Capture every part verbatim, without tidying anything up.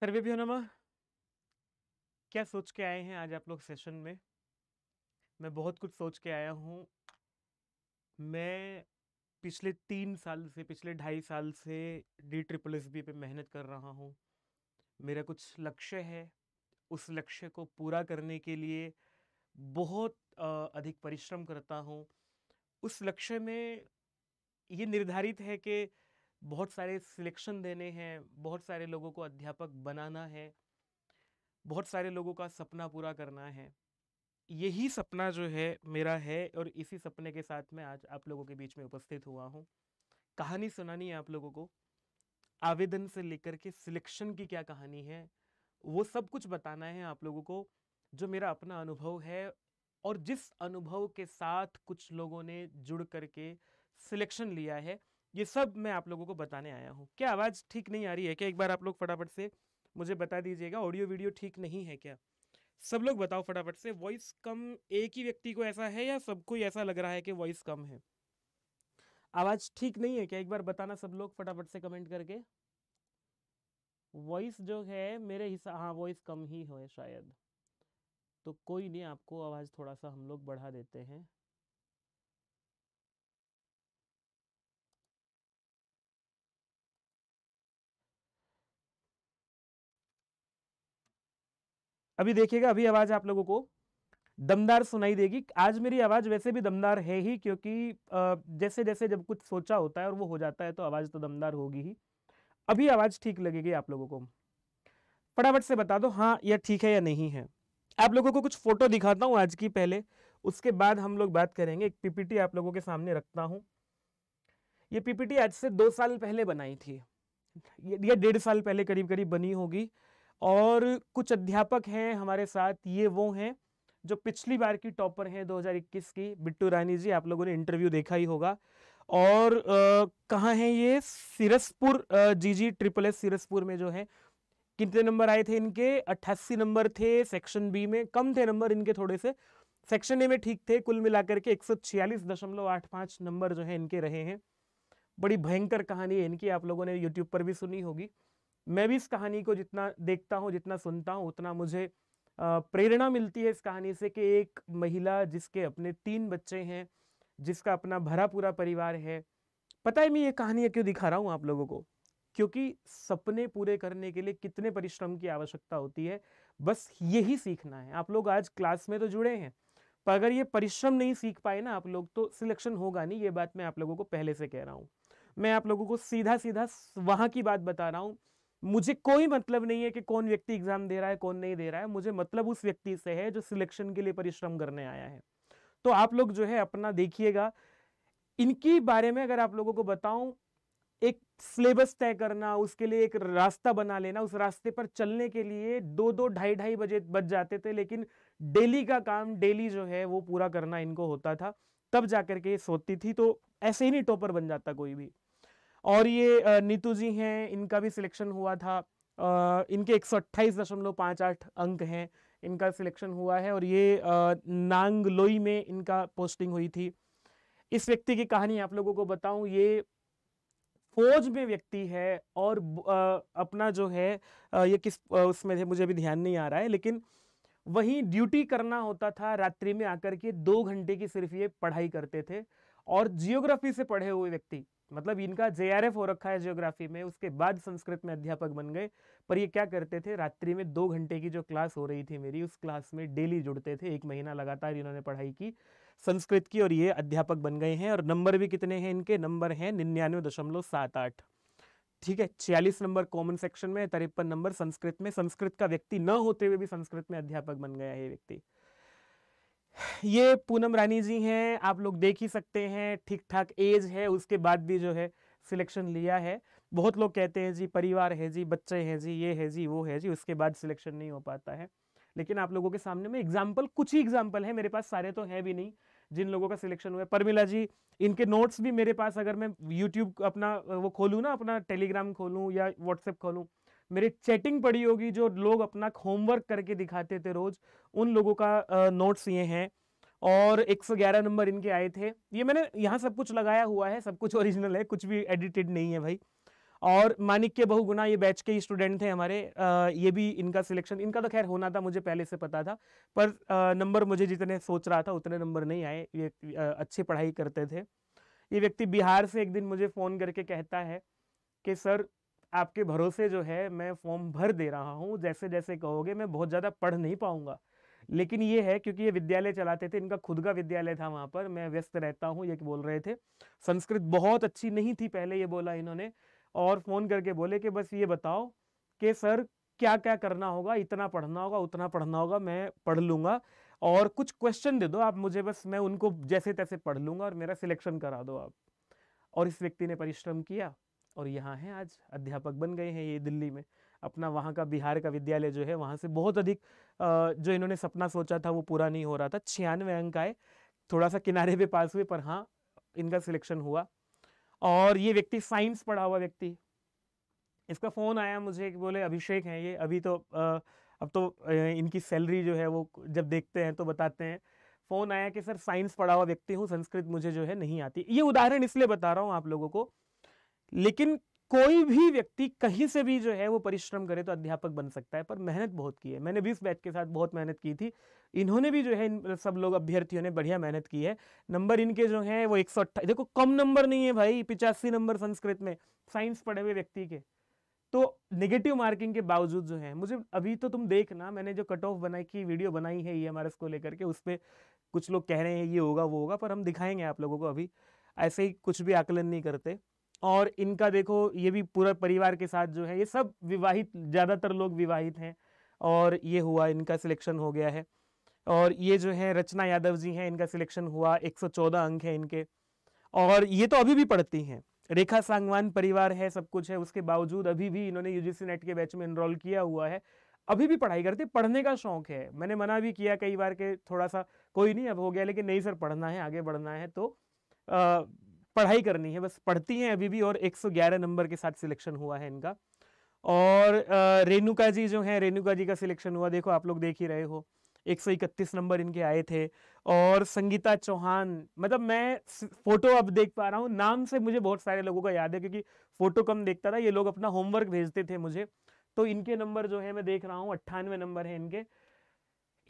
सर्वेभ्यो नमः। क्या सोच के आए हैं आज आप लोग सेशन में? मैं बहुत कुछ सोच के आया हूँ। मैं पिछले तीन साल से पिछले ढाई साल से डी ट्रिपल एस बी पे मेहनत कर रहा हूँ। मेरा कुछ लक्ष्य है, उस लक्ष्य को पूरा करने के लिए बहुत अधिक परिश्रम करता हूँ। उस लक्ष्य में ये निर्धारित है कि बहुत सारे सिलेक्शन देने हैं, बहुत सारे लोगों को अध्यापक बनाना है, बहुत सारे लोगों का सपना पूरा करना है। यही सपना जो है मेरा है और इसी सपने के साथ मैं आज आप लोगों के बीच में उपस्थित हुआ हूँ। कहानी सुनानी है आप लोगों को, आवेदन से लेकर के सिलेक्शन की क्या कहानी है वो सब कुछ बताना है आप लोगों को, जो मेरा अपना अनुभव है और जिस अनुभव के साथ कुछ लोगों ने जुड़ करके सिलेक्शन लिया है, ये सब मैं आप लोगों को बताने आया हूँ। क्या आवाज़ ठीक नहीं आ रही है क्या? एक बार आप लोग फटाफट से मुझे बता दीजिएगा, ऑडियो वीडियो ठीक नहीं है क्या? सब लोग बताओ फटाफट से। वॉइस कम एक ही व्यक्ति को ऐसा है या सबको ऐसा लग रहा है कि वॉइस कम है? आवाज़ ठीक नहीं है क्या? एक बार बताना सब लोग फटाफट से कमेंट करके। वॉइस जो है मेरे हिसाब, हाँ वॉइस कम ही हो शायद, तो कोई नहीं, आपको आवाज़ थोड़ा सा हम लोग बढ़ा देते हैं। अभी देखिएगा, अभी आवाज आप लोगों को दमदार सुनाई देगी। आज मेरी आवाज वैसे भी दमदार है ही, क्योंकि जैसे जैसे जब कुछ सोचा होता है और वो हो जाता है तो आवाज तो दमदार होगी ही। अभी आवाज ठीक लगेगी आप लोगों को। फटाफट से बता दो हाँ या ठीक है या नहीं है। आप लोगों को कुछ फोटो दिखाता हूँ आज की पहले, उसके बाद हम लोग बात करेंगे। एक पीपीटी आप लोगों के सामने रखता हूँ। ये पीपीटी आज से दो साल पहले बनाई थी या डेढ़ साल पहले करीब करीब बनी होगी। और कुछ अध्यापक हैं हमारे साथ, ये वो हैं जो पिछली बार की टॉपर हैं दो हज़ार इक्कीस की। बिट्टू रानी जी, आप लोगों ने इंटरव्यू देखा ही होगा। और कहाँ हैं ये? सिरसपुर, जीजी ट्रिपल एस सिरसपुर में जो है। कितने नंबर आए थे इनके? अट्ठासी नंबर थे सेक्शन बी में, कम थे नंबर इनके थोड़े से, सेक्शन ए में ठीक थे। कुल मिलाकर के एक सौ छियालीस दशमलव आठ पाँच नंबर जो है इनके रहे हैं। बड़ी भयंकर कहानी है इनकी, आप लोगों ने यूट्यूब पर भी सुनी होगी। मैं भी इस कहानी को जितना देखता हूँ, जितना सुनता हूँ, उतना मुझे प्रेरणा मिलती है इस कहानी से कि एक महिला जिसके अपने तीन बच्चे हैं, जिसका अपना भरा पूरा परिवार है। पता है मैं ये कहानी क्यों दिखा रहा हूँ आप लोगों को? क्योंकि सपने पूरे करने के लिए कितने परिश्रम की आवश्यकता होती है, बस यही सीखना है। आप लोग आज क्लास में तो जुड़े हैं, पर अगर ये परिश्रम नहीं सीख पाए ना आप लोग तो सिलेक्शन होगा नहीं। ये बात मैं आप लोगों को पहले से कह रहा हूँ। मैं आप लोगों को सीधा सीधा वहाँ की बात बता रहा हूँ। मुझे कोई मतलब नहीं है कि कौन व्यक्ति एग्जाम दे रहा है कौन नहीं दे रहा है। मुझे मतलब उस व्यक्ति से है जो सिलेक्शन के लिए परिश्रम करने आया है। तो आप लोग जो है अपना देखिएगा। इनके बारे में अगर आप लोगों को बताऊं, एक सिलेबस तय करना, उसके लिए एक रास्ता बना लेना, उस रास्ते पर चलने के लिए दो दो ढाई ढाई बजे बच जाते थे। लेकिन डेली का काम डेली जो है वो पूरा करना इनको होता था, तब जाकर के ये सोती थी। तो ऐसे ही नहीं टॉपर बन जाता कोई भी। और ये नीतू जी हैं, इनका भी सिलेक्शन हुआ था। इनके एक सौ अट्ठाईस दशमलव पाँच आठ अंक हैं, इनका सिलेक्शन हुआ है। और ये नांगलोई में इनका पोस्टिंग हुई थी। इस व्यक्ति की कहानी आप लोगों को बताऊं, ये फौज में व्यक्ति है और अपना जो है ये किस उसमें थे मुझे अभी ध्यान नहीं आ रहा है, लेकिन वहीं ड्यूटी करना होता था। रात्रि में आकर के दो घंटे की सिर्फ ये पढ़ाई करते थे। और जियोग्राफी से पढ़े हुए व्यक्ति, मतलब इनका जे आर एफ हो रखा है ज्योग्राफी में, उसके बाद संस्कृत में अध्यापक बन गए। पर ये क्या करते थे, रात्रि में दो घंटे की जो क्लास हो रही थी मेरी, उस क्लास में डेली जुड़ते थे। एक महीना लगातार इन्होंने पढ़ाई की संस्कृत की और ये अध्यापक बन गए हैं। और नंबर भी कितने हैं इनके? नंबर हैं निन्यानवे दशमलव सात आठ। ठीक है, छियालीस नंबर कॉमन सेक्शन में, तिरपन नंबर संस्कृत में। संस्कृत का व्यक्ति न होते हुए भी संस्कृत में अध्यापक बन गया है ये व्यक्ति। ये पूनम रानी जी हैं, आप लोग देख ही सकते हैं, ठीक ठाक एज है, उसके बाद भी जो है सिलेक्शन लिया है। बहुत लोग कहते हैं जी परिवार है जी, बच्चे हैं जी, ये है जी, वो है जी, उसके बाद सिलेक्शन नहीं हो पाता है। लेकिन आप लोगों के सामने में एग्जाम्पल, कुछ ही एग्जाम्पल है मेरे पास, सारे तो है भी नहीं जिन लोगों का सिलेक्शन हुआ है। परमिला जी, इनके नोट्स भी मेरे पास, अगर मैं यूट्यूब अपना वो खोलूँ ना, अपना टेलीग्राम खोलूँ या व्हाट्सएप खोलूँ, मेरी चैटिंग पड़ी होगी। जो लोग अपना होमवर्क करके दिखाते थे रोज, उन लोगों का नोट्स ये हैं। और एक सौ ग्यारह नंबर इनके आए थे। ये मैंने यहाँ सब कुछ लगाया हुआ है, सब कुछ ओरिजिनल है, कुछ भी एडिटेड नहीं है भाई। और मानिक के बहुगुना ये बैच के ही स्टूडेंट थे हमारे, आ, ये भी इनका सिलेक्शन, इनका तो खैर होना था, मुझे पहले से पता था, पर नंबर मुझे जितने सोच रहा था उतने नंबर नहीं आए। ये आ, अच्छे पढ़ाई करते थे। ये व्यक्ति बिहार से एक दिन मुझे फ़ोन करके कहता है कि सर आपके भरोसे जो है मैं फॉर्म भर दे रहा हूँ, जैसे जैसे कहोगे। मैं बहुत ज़्यादा पढ़ नहीं पाऊँगा, लेकिन ये है क्योंकि ये विद्यालय चलाते थे, इनका खुद का विद्यालय था, वहाँ पर मैं व्यस्त रहता हूँ, ये बोल रहे थे। संस्कृत बहुत अच्छी नहीं थी पहले, ये बोला इन्होंने, और फ़ोन करके बोले कि बस ये बताओ कि सर क्या क्या करना होगा, इतना पढ़ना होगा, उतना पढ़ना होगा, मैं पढ़ लूँगा, और कुछ क्वेश्चन दे दो आप मुझे, बस मैं उनको जैसे तैसे पढ़ लूँगा और मेरा सिलेक्शन करा दो आप। और इस व्यक्ति ने परिश्रम किया और यहाँ हैं, आज अध्यापक बन गए हैं ये दिल्ली में। अपना वहाँ का बिहार का विद्यालय जो है वहाँ से बहुत अधिक जो इन्होंने सपना सोचा था वो पूरा नहीं हो रहा था। छियानवे अंक आए, थोड़ा सा किनारे पे पास हुए, पर हाँ इनका सिलेक्शन हुआ। और ये व्यक्ति साइंस पढ़ा हुआ व्यक्ति, इसका फ़ोन आया मुझे, बोले अभिषेक हैं ये, अभी तो आ, अब तो इनकी सैलरी जो है वो जब देखते हैं तो बताते हैं। फ़ोन आया कि सर साइंस पढ़ा हुआ व्यक्ति हूँ, संस्कृत मुझे जो है नहीं आती। ये उदाहरण इसलिए बता रहा हूँ आप लोगों को, लेकिन कोई भी व्यक्ति कहीं से भी जो है वो परिश्रम करे तो अध्यापक बन सकता है, पर मेहनत बहुत की है। मैंने भी इस बैच के साथ बहुत मेहनत की थी, इन्होंने भी जो है, इन सब लोग अभ्यर्थियों ने बढ़िया मेहनत की है। नंबर इनके जो है वो एक सौ अट्ठाईस, देखो कम नंबर नहीं है भाई, पिचासी नंबर संस्कृत में, साइंस पढ़े हुए व्यक्ति के। तो नेगेटिव मार्किंग के बावजूद जो है मुझे, अभी तो तुम देखना मैंने जो कट ऑफ बनाई की वीडियो बनाई है ये हमारे इसको लेकर के, उस पर कुछ लोग कह रहे हैं ये होगा वो होगा, पर हम दिखाएंगे आप लोगों को, अभी ऐसे ही कुछ भी आकलन नहीं करते। और इनका देखो ये भी पूरा परिवार के साथ जो है, ये सब विवाहित, ज़्यादातर लोग विवाहित हैं, और ये हुआ इनका सिलेक्शन हो गया है। और ये जो है रचना यादव जी हैं, इनका सिलेक्शन हुआ, एक सौ चौदह अंक हैं इनके, और ये तो अभी भी पढ़ती हैं। रेखा सांगवान, परिवार है, सब कुछ है, उसके बावजूद अभी भी इन्होंने यूजीसी नेट के बैच में एनरोल किया हुआ है, अभी भी पढ़ाई करते, पढ़ने का शौक है। मैंने मना भी किया कई बार के थोड़ा सा कोई नहीं अब हो गया, लेकिन नहीं सर पढ़ना है, आगे बढ़ना है, तो आ, पढ़ाई करनी है, बस पढ़ती हैं अभी भी। और एक सौ ग्यारह नंबर के साथ सिलेक्शन हुआ है इनका। और रेणुका जी जो हैं, रेणुका जी का सिलेक्शन हुआ, देखो आप लोग देख ही रहे हो, एक सौ इकतीस नंबर इनके आए थे। और संगीता चौहान, मतलब मैं फोटो अब देख पा रहा हूँ, नाम से मुझे बहुत सारे लोगों का याद है क्योंकि फोटो कम देखता था। ये लोग अपना होमवर्क भेजते थे मुझे, तो इनके नंबर जो है मैं देख रहा हूँ अट्ठानवे नंबर है इनके।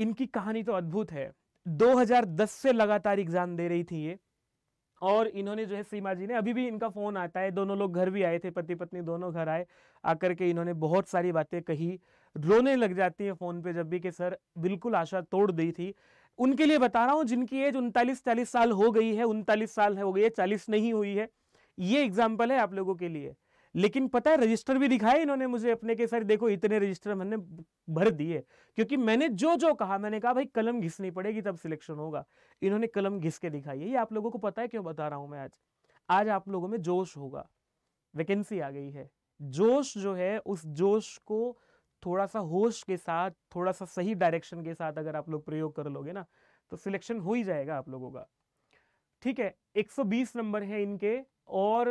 इनकी कहानी तो अद्भुत है, दो हजार दस से लगातार एग्जाम दे रही थी ये, और इन्होंने जो है सीमा जी ने, अभी भी इनका फ़ोन आता है, दोनों लोग घर भी आए थे, पति पत्नी दोनों घर आए, आकर के इन्होंने बहुत सारी बातें कही, रोने लग जाती है फ़ोन पे जब भी, कि सर बिल्कुल आशा तोड़ दी थी। उनके लिए बता रहा हूँ जिनकी एज उनतालीस चालीस साल हो गई है, उनतालीस साल हो गई है, चालीस नहीं हुई है, ये एग्जाम्पल है आप लोगों के लिए। लेकिन पता है रजिस्टर भी दिखाए इन्होंने मुझे अपने के, सर देखो इतने रजिस्टर मैंने भर दिए, क्योंकि मैंने जो जो कहा, मैंने कहा भाई कलम घिसनी पड़ेगी तब सिलेक्शन होगा, इन्होंने कलम घिस के दिखाई है। ये आप लोगों को पता है क्यों बता रहा हूँ मैं आज, आज आप लोगों में जोश होगा, वैकेंसी आ गई है, जोश जो है उस जोश को थोड़ा सा होश के साथ, थोड़ा सा सही डायरेक्शन के साथ अगर आप लोग प्रयोग कर लोगे ना तो सिलेक्शन हो ही जाएगा आप लोगों का, ठीक है। एक सौ बीस नंबर है इनके, और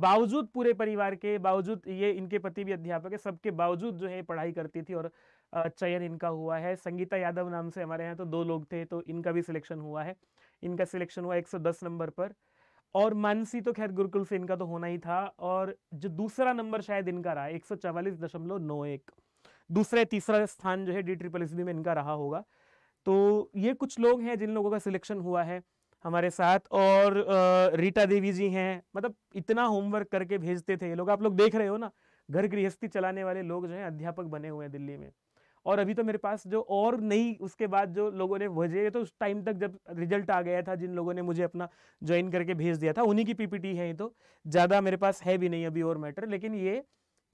बावजूद पूरे परिवार के बावजूद, ये इनके पति भी अध्यापक है, सबके बावजूद जो है पढ़ाई करती थी और चयन इनका हुआ है। संगीता यादव नाम से हमारे यहाँ तो दो लोग थे, तो इनका भी सिलेक्शन हुआ है, इनका सिलेक्शन हुआ एक सौ दस नंबर पर। और मानसी तो खैर गुरुकुल से इनका तो होना ही था, और जो दूसरा नंबर शायद इनका रहा एक सौ चवालीस दशमलव नौ एक, दूसरा तीसरा स्थान जो है डी ट्रिपल एस बी में इनका रहा होगा। तो ये कुछ लोग हैं जिन लोगों का सिलेक्शन हुआ है हमारे साथ। और रीटा देवी जी हैं, मतलब इतना होमवर्क करके भेजते थे ये लोग, आप लोग देख रहे हो ना, घर गृहस्थी चलाने वाले लोग जो हैं अध्यापक बने हुए हैं दिल्ली में। और अभी तो मेरे पास जो और नई, उसके बाद जो लोगों ने भेजे, तो उस टाइम तक जब रिजल्ट आ गया था जिन लोगों ने मुझे अपना ज्वाइन करके भेज दिया था, उन्हीं की पीपीटी है ये, तो ज़्यादा मेरे पास है भी नहीं अभी और मैटर। लेकिन ये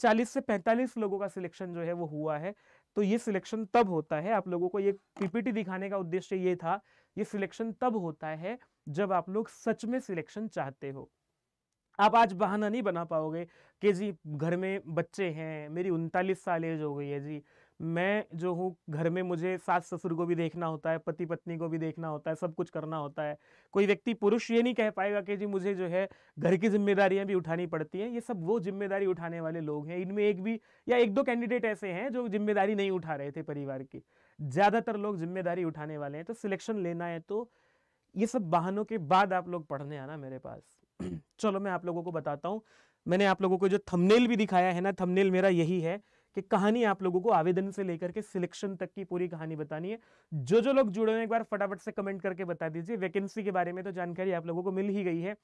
चालीस से पैंतालीस लोगों का सिलेक्शन जो है वो हुआ है। तो ये सिलेक्शन तब होता है, आप लोगों को ये पीपीटी दिखाने का उद्देश्य ये था, ये सिलेक्शन तब होता है जब आप लोग सच में सिलेक्शन चाहते हो। आप आज बहाना नहीं बना पाओगे कि जी घर में बच्चे हैं, मेरी उनतालीस साल एज हो गई है जी, मैं जो हूँ घर में मुझे सास ससुर को भी देखना होता है, पति पत्नी को भी देखना होता है, सब कुछ करना होता है। कोई व्यक्ति पुरुष ये नहीं कह पाएगा कि जी मुझे जो है घर की जिम्मेदारियां भी उठानी पड़ती हैं। ये सब वो जिम्मेदारी उठाने वाले लोग हैं, इनमें एक भी या एक दो कैंडिडेट ऐसे हैं जो जिम्मेदारी नहीं उठा रहे थे परिवार की, ज़्यादातर लोग जिम्मेदारी उठाने वाले हैं। तो सिलेक्शन लेना है तो ये सब बहानों के बाद आप लोग पढ़ने आना मेरे पास। चलो मैं आप लोगों को बताता हूँ मैंने आप लोगों को जो थंबनेल भी दिखाया है ना, थंबनेल मेरा यही है कि कहानी आप लोगों को आवेदन से लेकर के सिलेक्शन तक की पूरी कहानी बतानी है। जो जो लोग जुड़े हुए एक बार फटाफट से कमेंट करके बता दीजिए। वैकेंसी के बारे में तो जानकारी आप लोगों को मिल ही गई है,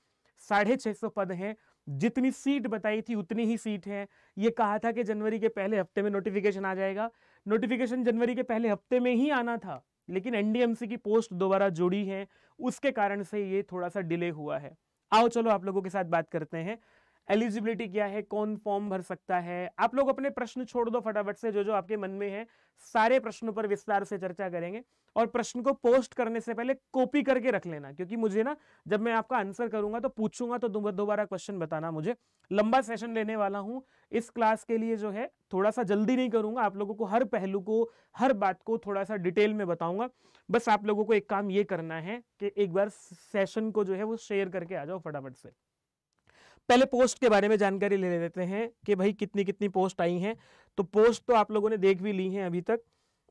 साढ़े छः सौ पद हैं, जितनी सीट बताई थी उतनी ही सीट है। ये कहा था कि जनवरी के पहले हफ्ते में नोटिफिकेशन आ जाएगा, नोटिफिकेशन जनवरी के पहले हफ्ते में ही आना था, लेकिन एनडीएमसी की पोस्ट दोबारा जुड़ी है, उसके कारण से ये थोड़ा सा डिले हुआ है। आओ चलो आप लोगों के साथ बात करते हैं, एलिजिबिलिटी क्या है, कौन फॉर्म भर सकता है। आप लोग अपने प्रश्न छोड़ दो फटाफट से, जो जो आपके मन में है सारे प्रश्नों पर विस्तार से चर्चा करेंगे। और प्रश्न को पोस्ट करने से पहले कॉपी करके रख लेना, क्योंकि मुझे ना जब मैं आपका आंसर करूंगा तो पूछूंगा तो दोबारा क्वेश्चन बताना। मुझे लंबा सेशन लेने वाला हूं इस क्लास के लिए, जो है थोड़ा सा जल्दी नहीं करूंगा, आप लोगों को हर पहलू को हर बात को थोड़ा सा डिटेल में बताऊंगा। बस आप लोगों को एक काम ये करना है कि एक बार सेशन को जो है वो शेयर करके आ जाओ फटाफट से। पहले पोस्ट के बारे में जानकारी ले लेते हैं कि भाई कितनी कितनी पोस्ट आई हैं। तो पोस्ट तो आप लोगों ने देख भी ली हैं अभी तक,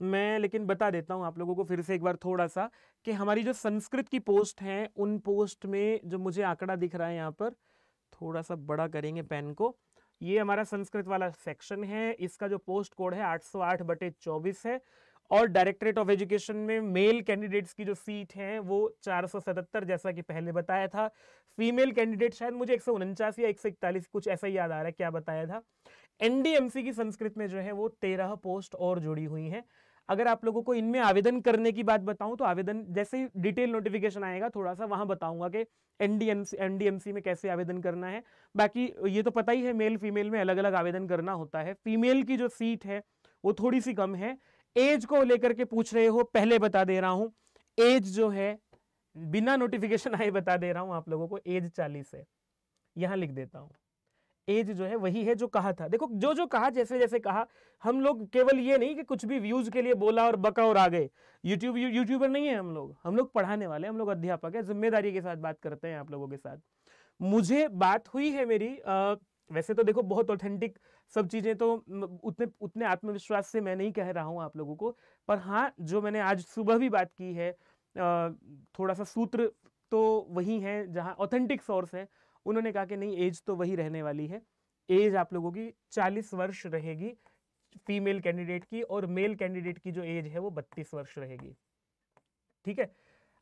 मैं लेकिन बता देता हूं आप लोगों को फिर से एक बार थोड़ा सा कि हमारी जो संस्कृत की पोस्ट हैं उन पोस्ट में जो मुझे आंकड़ा दिख रहा है, यहाँ पर थोड़ा सा बड़ा करेंगे पेन को, ये हमारा संस्कृत वाला सेक्शन है, इसका जो पोस्ट कोड है आठ सौ आठ बटे चौबीस है। और डायरेक्टरेट ऑफ एजुकेशन में मेल कैंडिडेट्स की जो सीट है वो चार सौ सतहत्तर, जैसा कि पहले बताया था। फीमेल कैंडिडेट शायद मुझे एक सौ उनचास या एक सौ इकतालीस कुछ ऐसा ही याद आ रहा है, क्या बताया था। एनडीएमसी की संस्कृत में जो है वो तेरह पोस्ट और जुड़ी हुई हैं। अगर आप लोगों को इनमें आवेदन करने की बात बताऊं तो आवेदन जैसे ही डिटेल नोटिफिकेशन आएगा थोड़ा सा वहां बताऊंगा कि एनडीएमसी एनडीएमसी में कैसे आवेदन करना है। बाकी ये तो पता ही है मेल फीमेल में अलग अलग आवेदन करना होता है। फीमेल की जो सीट है वो थोड़ी सी कम है। एज को लेकर के पूछ रहे हो, पहले बता दे रहा हूं, एज जो है बिना नोटिफिकेशन आए बता दे रहा हूं आप लोगों को, एज चालीस है, यहां लिख देता हूं। एज जो है वही है जो कहा था। देखो जो जो कहा, जैसे जैसे कहा, हम लोग केवल ये नहीं कि कुछ भी व्यूज के लिए बोला और बका और आ गए। यूट्यूब यूट्यूबर नहीं है हम लोग, हम लोग पढ़ाने वाले, हम लोग अध्यापक है, जिम्मेदारी के साथ बात करते हैं आप लोगों के साथ। मुझे बात हुई है मेरी आ, वैसे तो देखो बहुत ऑथेंटिक सब चीज़ें, तो उतने उतने आत्मविश्वास से मैं नहीं कह रहा हूँ आप लोगों को, पर हाँ जो मैंने आज सुबह भी बात की है, थोड़ा सा सूत्र तो वही है जहाँ ऑथेंटिक सोर्स है, उन्होंने कहा कि नहीं एज तो वही रहने वाली है। एज आप लोगों की चालीस वर्ष रहेगी फीमेल कैंडिडेट की, और मेल कैंडिडेट की जो एज है वो बत्तीस वर्ष रहेगी। ठीक है,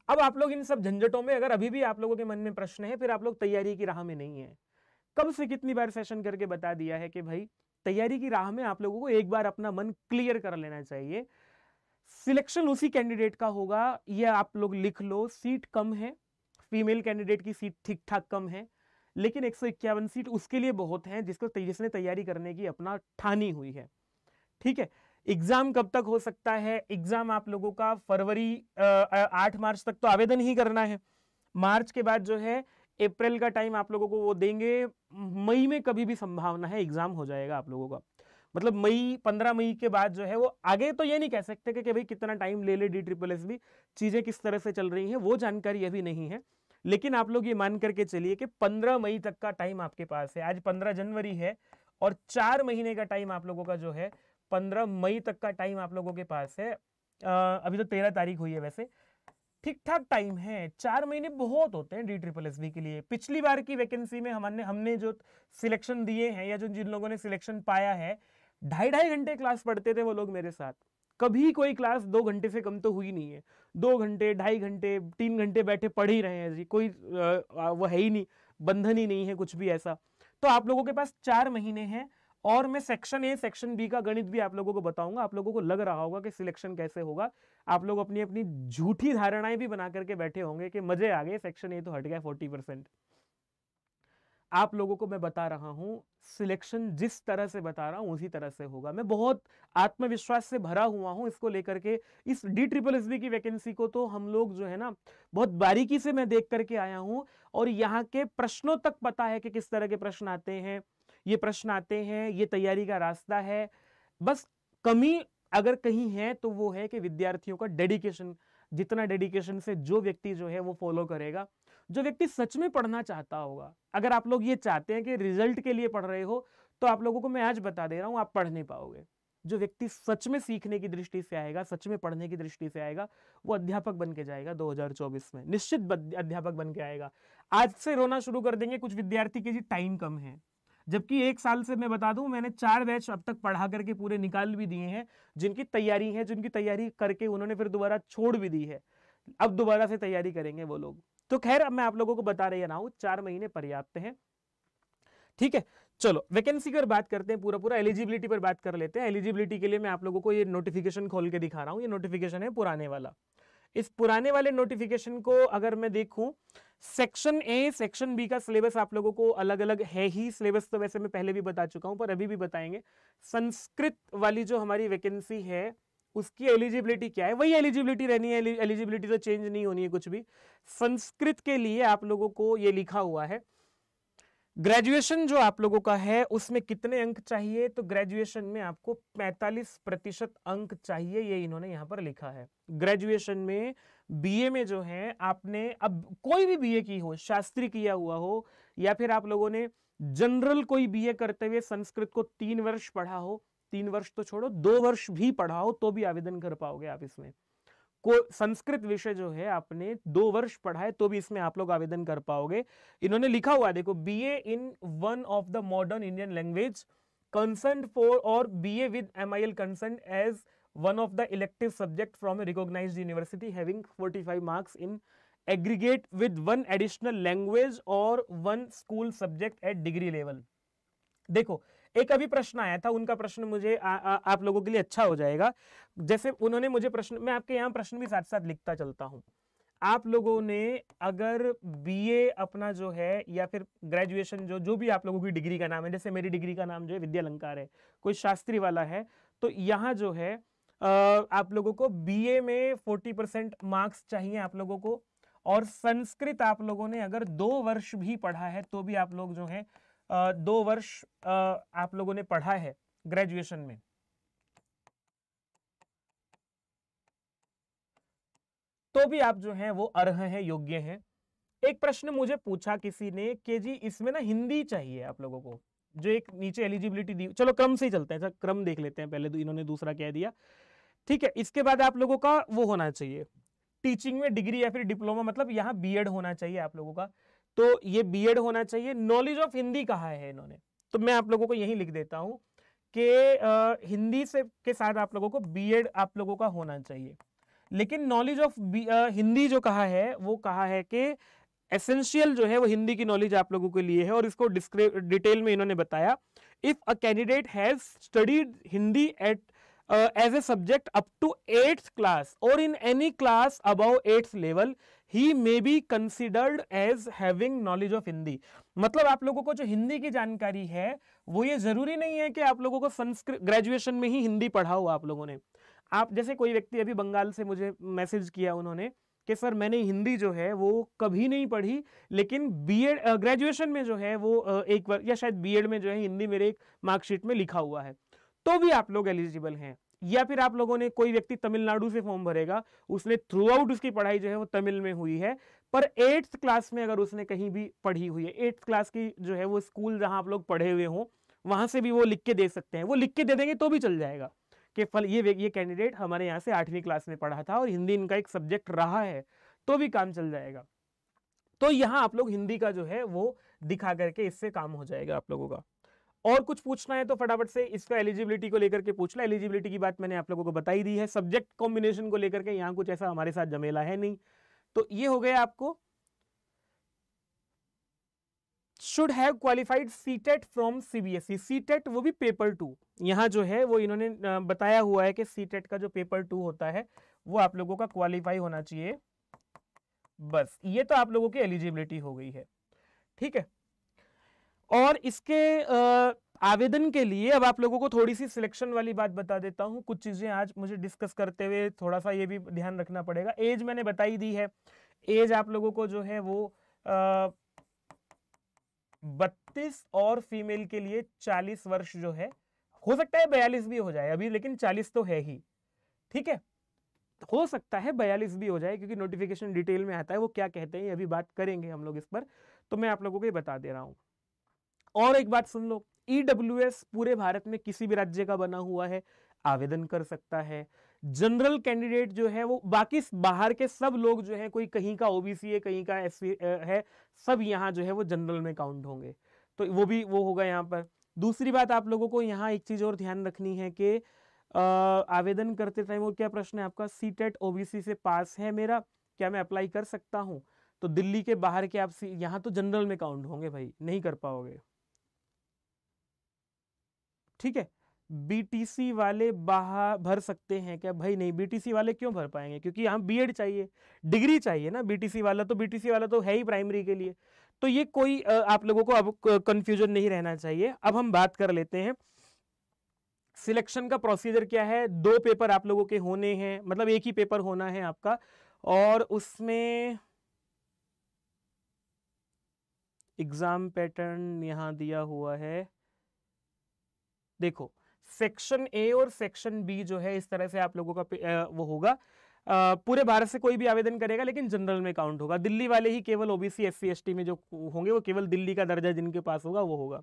अब आप लोग इन सब झंझटों में, अगर अभी भी आप लोगों के मन में प्रश्न है, फिर आप लोग तैयारी की राह में नहीं है। कब से कितनी बार सेशन करके बता दिया है कि भाई तैयारी की राह में आप लोगों को एक बार अपना मन क्लियर कर लेना चाहिए। सिलेक्शन उसी कैंडिडेट का होगा, यह आप लोग लिख लो। सीट कम है, फीमेल कैंडिडेट की सीट ठीक ठाक कम है, लेकिन एक सौ इक्यावन सीट उसके लिए बहुत है जिसको जिसने तैयारी करने की अपना ठानी हुई है। ठीक है, एग्जाम कब तक हो सकता है? एग्जाम आप लोगों का फरवरी आठ मार्च तक तो आवेदन ही करना है। मार्च के बाद जो है अप्रैल का टाइम आप लोगों को वो देंगे। मई में कभी भी संभावना है एग्जाम हो जाएगा आप लोगों का, मतलब मई पंद्रह मई के बाद जो है वो आगे तो ये नहीं कह सकते कि, कि भाई कितना टाइम ले ले डी ट्रिपल एस भी, चीज़ें किस तरह से चल रही हैं वो जानकारी अभी नहीं है। लेकिन आप लोग ये मान करके चलिए कि पंद्रह मई तक का टाइम आपके पास है। आज पंद्रह जनवरी है और चार महीने का टाइम आप लोगों का जो है पंद्रह मई तक का टाइम आप लोगों के पास है। आ, अभी तो तेरह तारीख हुई है, वैसे ठीक ठाक टाइम है, चार महीने बहुत होते हैं डी ट्रिपल एस बी के लिए। पिछली बार की वैकेंसी में हमने हमने जो सिलेक्शन दिए हैं या जो जिन लोगों ने सिलेक्शन पाया है, ढाई ढाई घंटे क्लास पढ़ते थे वो लोग मेरे साथ। कभी कोई क्लास दो घंटे से कम तो हुई नहीं है, दो घंटे ढाई घंटे तीन घंटे बैठे पढ़ ही रहे हैं जी, कोई आ, वो है ही नहीं, बंधन ही नहीं है कुछ भी ऐसा। तो आप लोगों के पास चार महीने हैं और मैं सेक्शन ए सेक्शन बी का गणित भी आप लोगों को बताऊंगा। आप लोगों को लग रहा होगा कि सिलेक्शन कैसे होगा, आप लोग अपनी अपनी झूठी धारणाएं भी बना करके बैठे होंगे कि मजे आ गए, सेक्शन ए तो हट गया चालीस परसेंट। आप लोगों को मैं बता रहा हूं सिलेक्शन जिस तरह से बता रहा हूं उसी तरह से होगा। मैं बहुत आत्मविश्वास से भरा हुआ हूं इसको लेकर के। इस डी ट्रिपल एस बी की वैकेंसी को तो हम लोग जो है ना बहुत बारीकी से मैं देख करके आया हूं, और यहाँ के प्रश्नों तक पता है कि किस तरह के प्रश्न आते हैं, ये प्रश्न आते हैं, ये तैयारी का रास्ता है। बस कमी अगर कहीं है तो वो है कि विद्यार्थियों का डेडिकेशन, जितना डेडिकेशन से जो व्यक्ति जो है वो फॉलो करेगा, जो व्यक्ति सच में पढ़ना चाहता होगा। अगर आप लोग ये चाहते हैं कि रिजल्ट के लिए पढ़ रहे हो तो आप लोगों को मैं आज बता दे रहा हूँ आप पढ़ नहीं पाओगे। जो व्यक्ति सच में सीखने की दृष्टि से आएगा, सच में पढ़ने की दृष्टि से आएगा, वो अध्यापक बन के जाएगा दो हज़ार चौबीस में, निश्चित अध्यापक बन के आएगा। आज से रोना शुरू कर देंगे कुछ विद्यार्थी के, जी टाइम कम है, जबकि एक साल से मैं बता दूं मैंने चार बैच अब तक पढ़ा करके पूरे निकाल भी दिए हैं, जिनकी तैयारी है, जिनकी तैयारी करके उन्होंने फिर दोबारा छोड़ भी दी है, अब दोबारा से तैयारी करेंगे वो लोग। तो खैर अब मैं आप लोगों को बता रही ना हूं चार महीने पर्याप्त है, ठीक है। चलो वैकेंसी पर बात करते हैं, पूरा पूरा एलिजिबिलिटी पर बात कर लेते हैं। एलिजिबिलिटी के लिए मैं आप लोगों को ये नोटिफिकेशन खोल के दिखा रहा हूँ, ये नोटिफिकेशन है पुराने वाला। इस पुराने वाले नोटिफिकेशन को अगर मैं देखूं, सेक्शन ए सेक्शन बी का सिलेबस आप लोगों को अलग अलग है ही। सिलेबस तो वैसे मैं पहले भी बता चुका हूं पर अभी भी बताएंगे। संस्कृत वाली जो हमारी वैकेंसी है उसकी एलिजिबिलिटी क्या है, वही एलिजिबिलिटी रहनी है, एलिजिबिलिटी तो चेंज नहीं होनी है कुछ भी। संस्कृत के लिए आप लोगों को ये लिखा हुआ है ग्रेजुएशन जो आप लोगों का है उसमें कितने अंक चाहिए, तो ग्रेजुएशन में आपको पैंतालीस प्रतिशत अंक चाहिए, ये इन्होंने यहाँ पर लिखा है। ग्रेजुएशन में बीए में जो है आपने, अब कोई भी बीए की हो, शास्त्री किया हुआ हो या फिर आप लोगों ने जनरल कोई बीए करते हुए संस्कृत को तीन वर्ष पढ़ा हो, तीन वर्ष तो छोड़ो दो वर्ष भी पढ़ा हो तो भी आवेदन कर पाओगे आप इसमें। को संस्कृत विषय जो है आपने दो वर्ष पढ़ा है तो भी इसमें आप लोग आवेदन कर पाओगे। इन्होंने लिखा हुआ देखो, BA in one of the modern Indian language concern for और BA with MIL concern as one of the elective subject from recognised university having पैंतालीस marks in aggregate with one additional language और one school subject at degree level. देखो एक अभी प्रश्न आया था, उनका प्रश्न मुझे आ, आ, आप लोगों के लिए अच्छा हो जाएगा। जैसे उन्होंने मुझे प्रश्न, मैं आपके यहाँ प्रश्न भी साथ साथ लिखता चलता हूँ। आप लोगों ने अगर बीए अपना जो है या फिर ग्रेजुएशन जो जो भी आप लोगों की डिग्री का नाम है, जैसे मेरी डिग्री का नाम जो है विद्यालंकार है, कोई शास्त्री वाला है, तो यहाँ जो है आ, आप लोगों को बीए में फोर्टी परसेंट मार्क्स चाहिए आप लोगों को। और संस्कृत आप लोगों ने अगर दो वर्ष भी पढ़ा है तो भी आप लोग जो है Uh, दो वर्ष uh, आप लोगों ने पढ़ा है ग्रेजुएशन में, तो भी आप जो हैं वो अर्ह हैं, योग्य हैं। एक प्रश्न मुझे पूछा किसी ने कि जी इसमें ना हिंदी चाहिए आप लोगों को, जो एक नीचे एलिजिबिलिटी दी। चलो क्रम से ही चलते हैं, क्रम देख लेते हैं पहले, इन्होंने दूसरा क्या दिया, ठीक है। इसके बाद आप लोगों का वो होना चाहिए टीचिंग में डिग्री या फिर डिप्लोमा, मतलब यहाँ बीएड होना चाहिए आप लोगों का, तो ये बीएड होना चाहिए। नॉलेज ऑफ हिंदी कहा है इन्होंने, तो मैं आप लोगों को यही लिख देता हूं कि हिंदी से के साथ आप लोगों को बीएड आप लोगों का होना चाहिए। लेकिन नॉलेज ऑफ हिंदी जो कहा है वो कहा है कि एसेंशियल जो है वो हिंदी की नॉलेज आप लोगों के लिए है, और इसको डिटेल में इन्होंने बताया। If a candidate has studied Hindi at as a subject up to eighth class और in any class above eighth level he may be considered as having knowledge of Hindi. मतलब आप लोगों को जो हिंदी की जानकारी है वो, ये जरूरी नहीं है कि आप लोगों को संस्कृत ग्रेजुएशन में ही हिंदी पढ़ा हुआ आप लोगों ने। आप जैसे कोई व्यक्ति अभी बंगाल से मुझे मैसेज किया उन्होंने कि सर मैंने हिंदी जो है वो कभी नहीं पढ़ी, लेकिन बीएड ग्रेजुएशन में जो है वो एक बार या शायद बीएड में जो है हिंदी मेरे एक मार्कशीट में लिखा हुआ है, तो भी आप लोग एलिजिबल हैं। या फिर आप लोगों ने, कोई व्यक्ति तमिलनाडु से फॉर्म भरेगा, उसने थ्रू आउट उसकी पढ़ाई जो है वो तमिल में हुई है, पर एट्थ क्लास में अगर उसने कहीं भी पढ़ी हुई है, एट्थ क्लास की जो है वो स्कूल जहां आप लोग पढ़े हुए हो वहां से भी वो लिख के दे सकते हैं, वो लिख के दे देंगे तो भी चल जाएगा कि फल ये ये कैंडिडेट हमारे यहाँ से आठवीं क्लास में पढ़ा था और हिंदी इनका एक सब्जेक्ट रहा है, तो भी काम चल जाएगा। तो यहाँ आप लोग हिंदी का जो है वो दिखा करके इससे काम हो जाएगा आप लोगों का। और कुछ पूछना है तो फटाफट से इसका एलिजिबिलिटी को लेकर के पूछना। एलिजिबिलिटी की बात मैंने आप लोगों को बताई दी है। सब्जेक्ट कॉम्बिनेशन को लेकर के यहाँ कुछ ऐसा हमारे साथ झमेला है नहीं, तो ये हो गया आपको। Should have qualified CTET from CBSE, CTET वो भी पेपर टू। यहाँ जो है वो इन्होंने बताया हुआ है कि सीटेट का जो पेपर टू होता है वो आप लोगों का क्वालिफाई होना चाहिए। बस ये तो आप लोगों की एलिजिबिलिटी हो गई है, ठीक है। और इसके आ, आवेदन के लिए अब आप लोगों को थोड़ी सी सिलेक्शन वाली बात बता देता हूँ। कुछ चीज़ें आज मुझे डिस्कस करते हुए थोड़ा सा ये भी ध्यान रखना पड़ेगा। एज मैंने बताई दी है, एज आप लोगों को जो है वो बत्तीस और फीमेल के लिए चालीस वर्ष जो है, हो सकता है बयालीस भी हो जाए अभी, लेकिन चालीस तो है ही, ठीक है। हो सकता है बयालीस भी हो जाए क्योंकि नोटिफिकेशन डिटेल में आता है वो क्या कहते हैं, अभी बात करेंगे हम लोग इस पर, तो मैं आप लोगों को ये बता दे रहा हूँ। और एक बात सुन लो, ईडब्ल्यूएस पूरे भारत में किसी भी राज्य का बना हुआ है, आवेदन कर सकता है। जनरल कैंडिडेट जो है वो बाकी बाहर के सब लोग जो है, कोई कहीं का ओबीसी है, कहीं का एससी है, सब यहाँ जो है वो जनरल में काउंट होंगे। तो वो भी वो होगा यहाँ पर। दूसरी बात आप लोगों को यहाँ एक चीज़ और ध्यान रखनी है कि आवेदन करते टाइम, और क्या प्रश्न है आपका, सीटेट ओबीसी से पास है मेरा, क्या मैं अप्लाई कर सकता हूँ? तो दिल्ली के बाहर के आप यहाँ तो जनरल में काउंट होंगे भाई, नहीं कर पाओगे। ठीक है, बीटीसी वाले बाहर भर सकते हैं क्या? भाई नहीं, बीटीसी वाले क्यों भर पाएंगे, क्योंकि यहाँ बीएड चाहिए, डिग्री चाहिए ना। बीटीसी वाला तो बीटीसी वाला तो है ही प्राइमरी के लिए। तो ये कोई आप लोगों को अब कंफ्यूजन नहीं रहना चाहिए। अब हम बात कर लेते हैं सिलेक्शन का प्रोसीजर क्या है। दो पेपर आप लोगों के होने हैं, मतलब एक ही पेपर होना है आपका, और उसमें एग्जाम पैटर्न यहाँ दिया हुआ है। देखो सेक्शन ए और सेक्शन बी जो है, इस तरह से आप लोगों का वो होगा। पूरे भारत से कोई भी आवेदन करेगा, लेकिन जनरल में काउंट होगा। दिल्ली वाले ही केवल ओबीसी एससी एसटी में जो होंगे, वो केवल दिल्ली का दर्जा जिनके पास होगा वो होगा।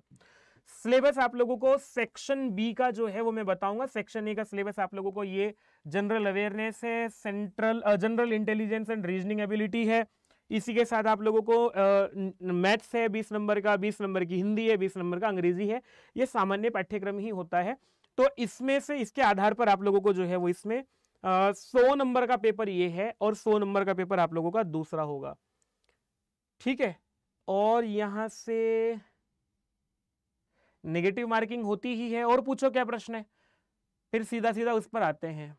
सिलेबस आप लोगों को सेक्शन बी का जो है वो मैं बताऊंगा। सेक्शन ए का सिलेबस आप लोगों को ये जनरल अवेयरनेस है, central general intelligence and reasoning ability है। इसी के साथ आप लोगों को मैथ्स है बीस नंबर का, बीस नंबर की हिंदी है, बीस नंबर का अंग्रेजी है। ये सामान्य पाठ्यक्रम ही होता है। तो इसमें से इसके आधार पर आप लोगों को जो है वो इसमें सौ नंबर का पेपर ये है, और सौ नंबर का पेपर आप लोगों का दूसरा होगा। ठीक है, और यहाँ से नेगेटिव मार्किंग होती ही है। और पूछो क्या प्रश्न है, फिर सीधा सीधा उस पर आते हैं।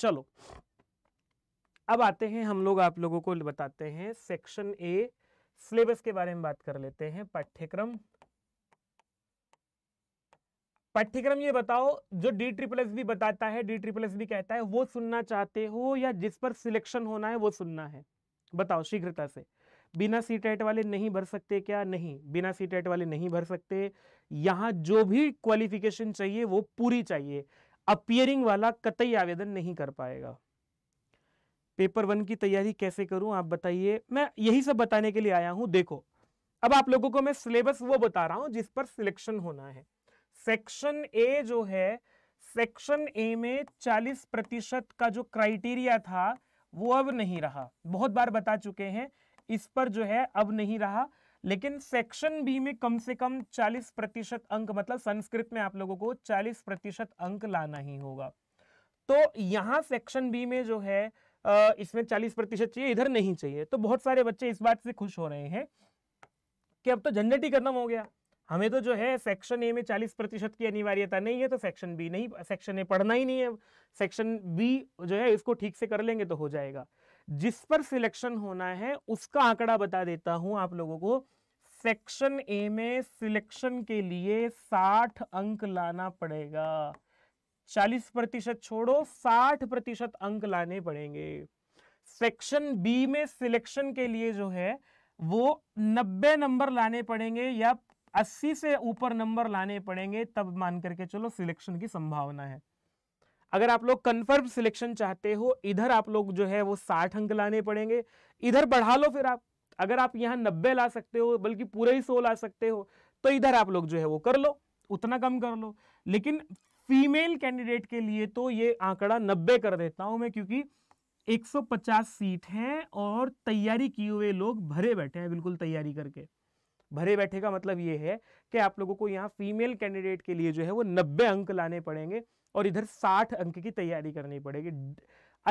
चलो अब आते हैं हम लोग, आप लोगों को बताते हैं सेक्शन ए सिलेबस के बारे में बात कर लेते हैं। पाठ्यक्रम पाठ्यक्रम ये बताओ जो डी ट्रिपल एस बी बताता है, डी ट्रिपल एस बी कहता है वो सुनना चाहते हो, या जिस पर सिलेक्शन होना है वो सुनना है? बताओ शीघ्रता से। बिना सीटेट वाले नहीं भर सकते क्या? नहीं, बिना सीटेट वाले नहीं भर सकते। यहाँ जो भी क्वालिफिकेशन चाहिए वो पूरी चाहिए। अपियरिंग वाला कतई आवेदन नहीं कर पाएगा। पेपर वन की तैयारी कैसे करूं आप बताइए, मैं यही सब बताने के लिए आया हूं। देखो अब आप लोगों को मैं सिलेबस वो बता रहा हूं जिस पर सिलेक्शन होना है। सेक्शन ए जो है, सेक्शन ए में चालीस प्रतिशत का जो क्राइटेरिया था वो अब नहीं रहा, बहुत बार बता चुके हैं, इस पर जो है अब नहीं रहा। लेकिन सेक्शन बी में कम से कम चालीस प्रतिशत अंक, मतलब संस्कृत में आप लोगों को चालीस प्रतिशत अंक लाना ही होगा। तो यहाँ सेक्शन बी में जो है इसमें चालीस प्रतिशत चाहिए, इधर नहीं चाहिए। तो बहुत सारे बच्चे इस बात से खुश हो रहे हैं कि अब तो झंझट ही खत्म हो गया, हमें तो जो है सेक्शन ए में चालीस प्रतिशत की अनिवार्यता नहीं है, तो सेक्शन बी नहीं, सेक्शन ए पढ़ना ही नहीं है, सेक्शन बी जो है इसको ठीक से कर लेंगे तो हो जाएगा। जिस पर सिलेक्शन होना है उसका आंकड़ा बता देता हूं आप लोगों को। सेक्शन ए में सिलेक्शन के लिए साठ अंक लाना पड़ेगा। चालीस प्रतिशत छोड़ो, साठ प्रतिशत अंक लाने पड़ेंगे। सेक्शन बी में सिलेक्शन के लिए जो है वो नब्बे नंबर लाने पड़ेंगे, या अस्सी से ऊपर नंबर लाने पड़ेंगे, तब मान करके चलो सिलेक्शन की संभावना है। अगर आप लोग कन्फर्म सिलेक्शन चाहते हो, इधर आप लोग जो है वो साठ अंक लाने पड़ेंगे, इधर बढ़ा लो फिर आप। अगर आप यहाँ नब्बे ला सकते हो, बल्कि पूरे ही सौ ला सकते हो, तो इधर आप लोग जो है वो कर लो, उतना कम कर लो। लेकिन फीमेल कैंडिडेट के लिए तो ये आंकड़ा नब्बे कर देता हूँ मैं, क्योंकि एक सौ पचास सीट हैं और तैयारी किए हुए लोग भरे बैठे हैं, बिल्कुल तैयारी करके भरे बैठे का मतलब ये है कि आप लोगों को यहाँ फीमेल कैंडिडेट के लिए जो है वो नब्बे अंक लाने पड़ेंगे, और इधर साठ अंक की तैयारी करनी पड़ेगी।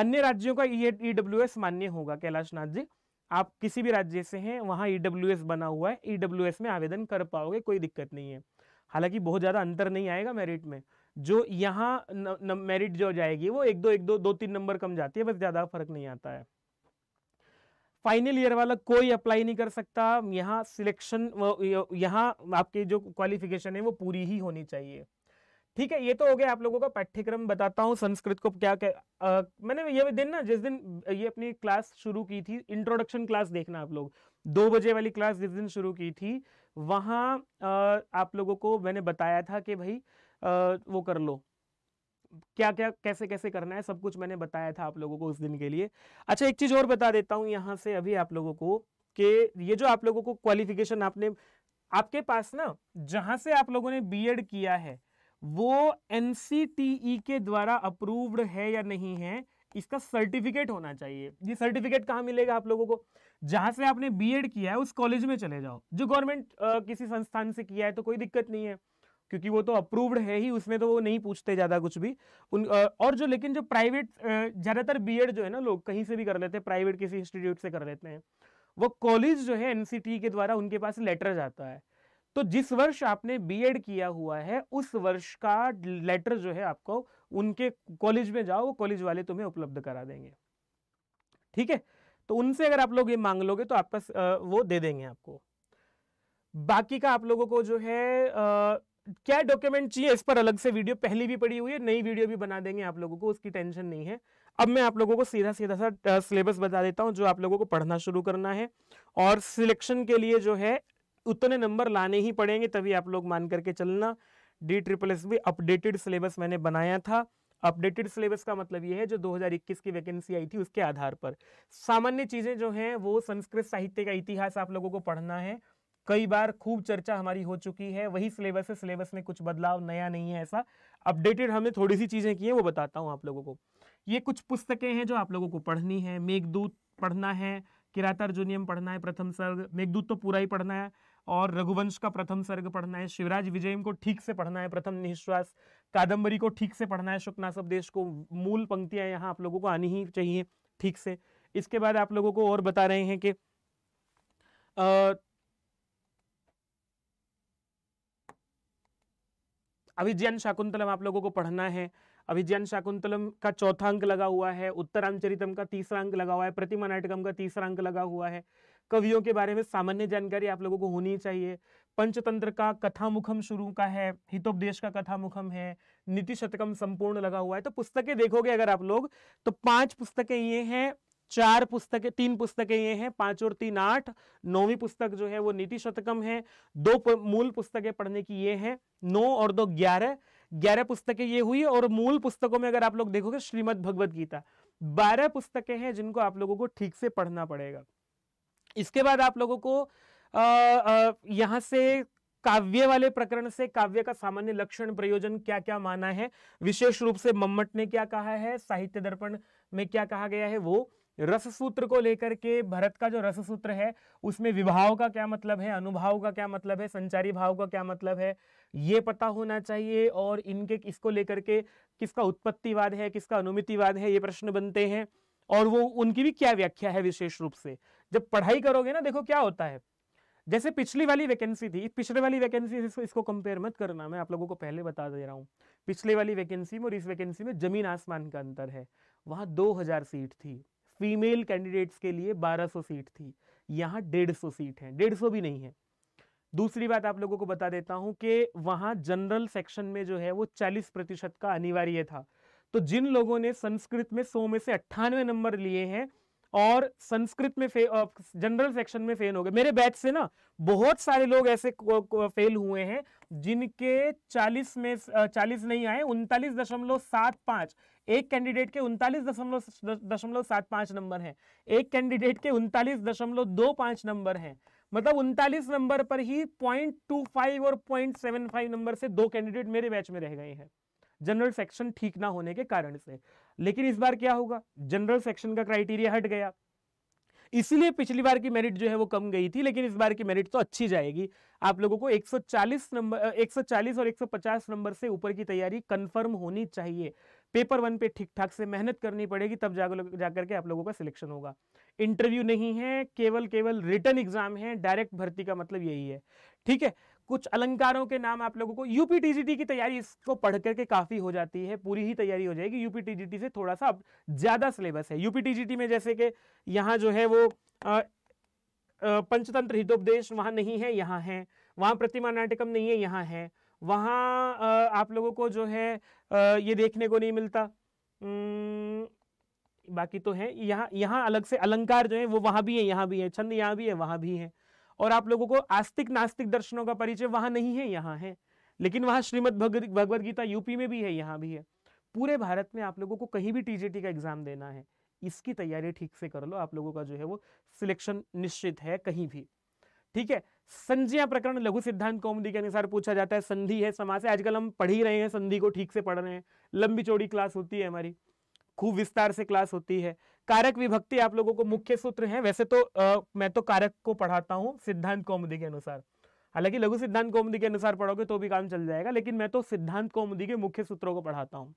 अन्य राज्यों का ये ईडब्ल्यूएस मान्य होगा। कैलाशनाथ जी आप किसी भी राज्य से हैं, वहाँ ईडब्ल्यूएस बना हुआ है, ईडब्ल्यूएस में आवेदन कर पाओगे, कोई दिक्कत नहीं है। हालांकि बहुत ज़्यादा अंतर नहीं आएगा मेरिट में, जो यहाँ मेरिट जो जाएगी वो एक दो एक दो दो तीन नंबर कम जाती है, बस, ज़्यादा फर्क नहीं आता है। फाइनल ईयर वाला कोई अप्लाई नहीं कर सकता, यहाँ सिलेक्शन, यहाँ आपके जो क्वालिफिकेशन है वो पूरी ही होनी चाहिए। ठीक है, ये तो हो गया आप लोगों का पाठ्यक्रम। बताता हूँ संस्कृत को क्या क्या आ, मैंने ये दिन ना, जिस दिन ये अपनी क्लास शुरू की थी, इंट्रोडक्शन क्लास देखना आप लोग, दो बजे वाली क्लास जिस दिन शुरू की थी, वहाँ आप लोगों को मैंने बताया था कि भाई आ, वो कर लो क्या क्या कैसे कैसे करना है सब कुछ मैंने बताया था आप लोगों को उस दिन के लिए। अच्छा एक चीज और बता देता हूँ यहाँ से अभी आप लोगों को कि ये जो आप लोगों को क्वालिफिकेशन आपने आपके पास ना जहां से आप लोगों ने बीएड किया है वो एनसीटीई के द्वारा अप्रूव्ड है या नहीं है इसका सर्टिफिकेट होना चाहिए। ये सर्टिफिकेट कहाँ मिलेगा आप लोगों को? जहां से आपने बीएड किया है उस कॉलेज में चले जाओ जो गवर्नमेंट किसी संस्थान से किया है तो कोई दिक्कत नहीं है क्योंकि वो तो अप्रूव्ड है ही, उसमें तो वो नहीं पूछते ज़्यादा कुछ भी उन आ, और जो लेकिन जो प्राइवेट ज़्यादातर बीएड जो है ना लोग कहीं से भी कर लेते हैं, प्राइवेट किसी इंस्टीट्यूट से कर लेते हैं, वो कॉलेज जो है एनसीटीई के द्वारा उनके पास लेटर जाता है। तो जिस वर्ष आपने बीएड किया हुआ है उस वर्ष का लेटर जो है आपको उनके कॉलेज में जाओ, वो कॉलेज वाले तुम्हें उपलब्ध करा देंगे। ठीक है, तो उनसे अगर आप लोग ये मांग लोगे तो आपका वो दे देंगे आपको। बाकी का आप लोगों को जो है आ, क्या डॉक्यूमेंट चाहिए इस पर अलग से वीडियो पहली भी पड़ी हुई है, नई वीडियो भी बना देंगे आप लोगों को, उसकी टेंशन नहीं है। अब मैं आप लोगों को सीधा सीधा सा सिलेबस बता देता हूं जो आप लोगों को पढ़ना शुरू करना है, और सिलेक्शन के लिए जो है उतने नंबर लाने ही पड़ेंगे तभी आप लोग मान करके चलना। D triple S B updated syllabus मैंने बनाया था। अपडेटेड सिलेबस का मतलब ये है जो दो हज़ार इक्कीस की वैकेंसी आई थी उसके आधार पर सामान्य चीजें जो हैं वो संस्कृत साहित्य का इतिहास आप लोगों को पढ़ना है। कई बार खूब चर्चा हमारी हो चुकी है, वही सिलेबस है, सिलेबस में कुछ बदलाव नया नहीं है ऐसा। अपडेटेड हमने थोड़ी सी चीज़ें की हैं वो बताता हूँ आप लोगों को। ये कुछ पुस्तकें हैं जो आप लोगों को पढ़नी है। मेघदूत पढ़ना है, किरातार्जुनियम पढ़ना है प्रथम सर्ग, मेघदूत तो पूरा ही पढ़ना है, और रघुवंश का प्रथम सर्ग पढ़ना है, शिवराज विजयम को ठीक से पढ़ना है, प्रथम निःश्वास, कादम्बरी को ठीक से पढ़ना है, शुकनासवदेश को, मूल पंक्तियाँ यहाँ आप लोगों को आनी ही चाहिए ठीक से। इसके बाद आप लोगों को और बता रहे हैं कि अभिज्ञान शाकुंतलम आप लोगों को पढ़ना है। अभिज्ञान शाकुंतलम का चौथा अंक लगा हुआ है, उत्तर रामचरितम का तीसरा अंक लगा हुआ है, प्रतिमा नाटकम का तीसरा अंक लगा हुआ है। कवियों के बारे में सामान्य जानकारी आप लोगों को होनी चाहिए। पंचतंत्र का कथा मुखम शुरू का है, हितोपदेश का कथा मुखम है, नीति शतकम संपूर्ण लगा हुआ है। तो पुस्तकें देखोगे अगर आप लोग तो पांच पुस्तकें ये हैं, चार पुस्तकें तीन पुस्तकें ये हैं, पांच और तीन आठ, नौवीं पुस्तक जो है वो नीति शतकम है, दो मूल पुस्तकें पढ़ने की ये हैं, नौ और दो ग्यारह, ग्यारह पुस्तकें ये हुई। और मूल पुस्तकों में अगर आप लोग देखोगे श्रीमद् भगवद गीता बारह पुस्तकें हैं जिनको आप लोगों को ठीक से पढ़ना पड़ेगा। इसके बाद आप लोगों को आ, आ, यहाँ से काव्य वाले प्रकरण से काव्य का सामान्य लक्षण प्रयोजन क्या क्या माना है, विशेष रूप से मम्मट ने क्या कहा है, साहित्य दर्पण में क्या कहा गया है वो, रस सूत्र को लेकर के भरत का जो रस सूत्र है उसमें विभाव का क्या मतलब है, अनुभाव का क्या मतलब है, संचारी भाव का क्या मतलब है ये पता होना चाहिए। और इनके इसको लेकर के किसका उत्पत्तिवाद है किसका अनुमितिवाद है ये प्रश्न बनते हैं, और वो उनकी भी क्या व्याख्या है। विशेष रूप से जब पढ़ाई करोगे ना देखो क्या होता है, जैसे पिछली वाली वैकेंसी थी, पिछले वाली वैकेंसी इसको, इसको कंपेयर मत करना, मैं आप लोगों को पहले बता दे रहा हूँ। पिछले वाली वैकेंसी में और इस वैकेंसी में जमीन आसमान का अंतर है। वहाँ दो हजार सीट थी, फीमेल कैंडिडेट्स के लिए बारह सौ सीट थी, यहाँ डेढ़ सौ सीट है, डेढ़ सौ भी नहीं है। दूसरी बात आप लोगों को बता देता हूँ कि वहाँ जनरल सेक्शन में जो है वो चालीस प्रतिशत का अनिवार्य था। तो जिन लोगों ने संस्कृत में सौ में से अट्ठानवे नंबर लिए हैं और संस्कृत में जनरल सेक्शन में फेल हो गए, मेरे बैच से ना बहुत सारे लोग ऐसे को, को, फेल हुए हैं जिनके चालीस में चालीस नहीं आए, उनतालीस दशमलव सात पांच एक कैंडिडेट के उनतालीस दशमलव दशमलव सात पांच नंबर हैं, एक कैंडिडेट के उनतालीस दशमलव दो पांच नंबर हैं। मतलब उनतालीस नंबर पर ही पॉइंट टू फाइव और पॉइंट सेवन फाइव नंबर से दो कैंडिडेट मेरे बैच में रह गए हैं जनरल सेक्शन ठीक ना होने के कारण से। लेकिन इस बार क्या होगा, जनरल सेक्शन का क्राइटेरिया हट गया, इसीलिए पिछली बार की मेरिट जो है वो कम गई थी, लेकिन इस बार की मेरिट तो अच्छी जाएगी। आप लोगों को एक सौ चालीस नंबर एक सौ चालीस और एक सौ पचास नंबर से ऊपर की तैयारी कंफर्म होनी चाहिए। पेपर वन पे ठीक ठाक से मेहनत करनी पड़ेगी तब जाकर के आप लोगों का सिलेक्शन होगा। इंटरव्यू नहीं है, केवल केवल रिटन एग्जाम है, डायरेक्ट भर्ती का मतलब यही है। ठीक है, कुछ अलंकारों के नाम आप लोगों को, यूपी टीजीटी की तैयारी इसको पढ़ करके काफ़ी हो जाती है, पूरी ही तैयारी हो जाएगी। यूपी टीजीटी से थोड़ा सा ज़्यादा सिलेबस है। यूपी टीजीटी में जैसे कि यहाँ जो है वो आ, आ, पंचतंत्र हितोपदेश वहाँ नहीं है, यहाँ है, वहाँ प्रतिमा नाटकम नहीं है, यहाँ है, वहाँ आप लोगों को जो है आ, ये देखने को नहीं मिलता, बाकी तो है यहाँ यहाँ अलग से अलंकार जो है वो वहाँ भी है, यहाँ भी है, छंद यहाँ भी है, वहाँ भी है। और आप लोगों को आस्तिक नास्तिक दर्शनों का परिचय वहाँ नहीं है, यहाँ है, लेकिन वहाँ श्रीमद् भगवद गीता यूपी में भी है, यहाँ भी है। पूरे भारत में आप लोगों को कहीं भी टीजीटी का एग्जाम देना है, इसकी तैयारी ठीक से कर लो, आप लोगों का जो है वो सिलेक्शन निश्चित है कहीं भी। ठीक है, संधियां प्रकरण लघु सिद्धांत कौमुदी के अनुसार पूछा जाता है। संधि है, समास है, आजकल हम पढ़ ही रहे हैं, संधि को ठीक से पढ़ रहे हैं, लंबी चौड़ी क्लास होती है हमारी, खूब विस्तार से क्लास होती है। कारक विभक्ति आप लोगों को मुख्य सूत्र है, वैसे तो आ, मैं तो कारक को पढ़ाता हूँ सिद्धांत कौमुदी के अनुसार, हालांकि लघु सिद्धांत कौमुदी के अनुसार पढ़ोगे तो भी काम चल जाएगा, लेकिन मैं तो सिद्धांत कौमुदी के मुख्य सूत्रों को पढ़ाता हूँ।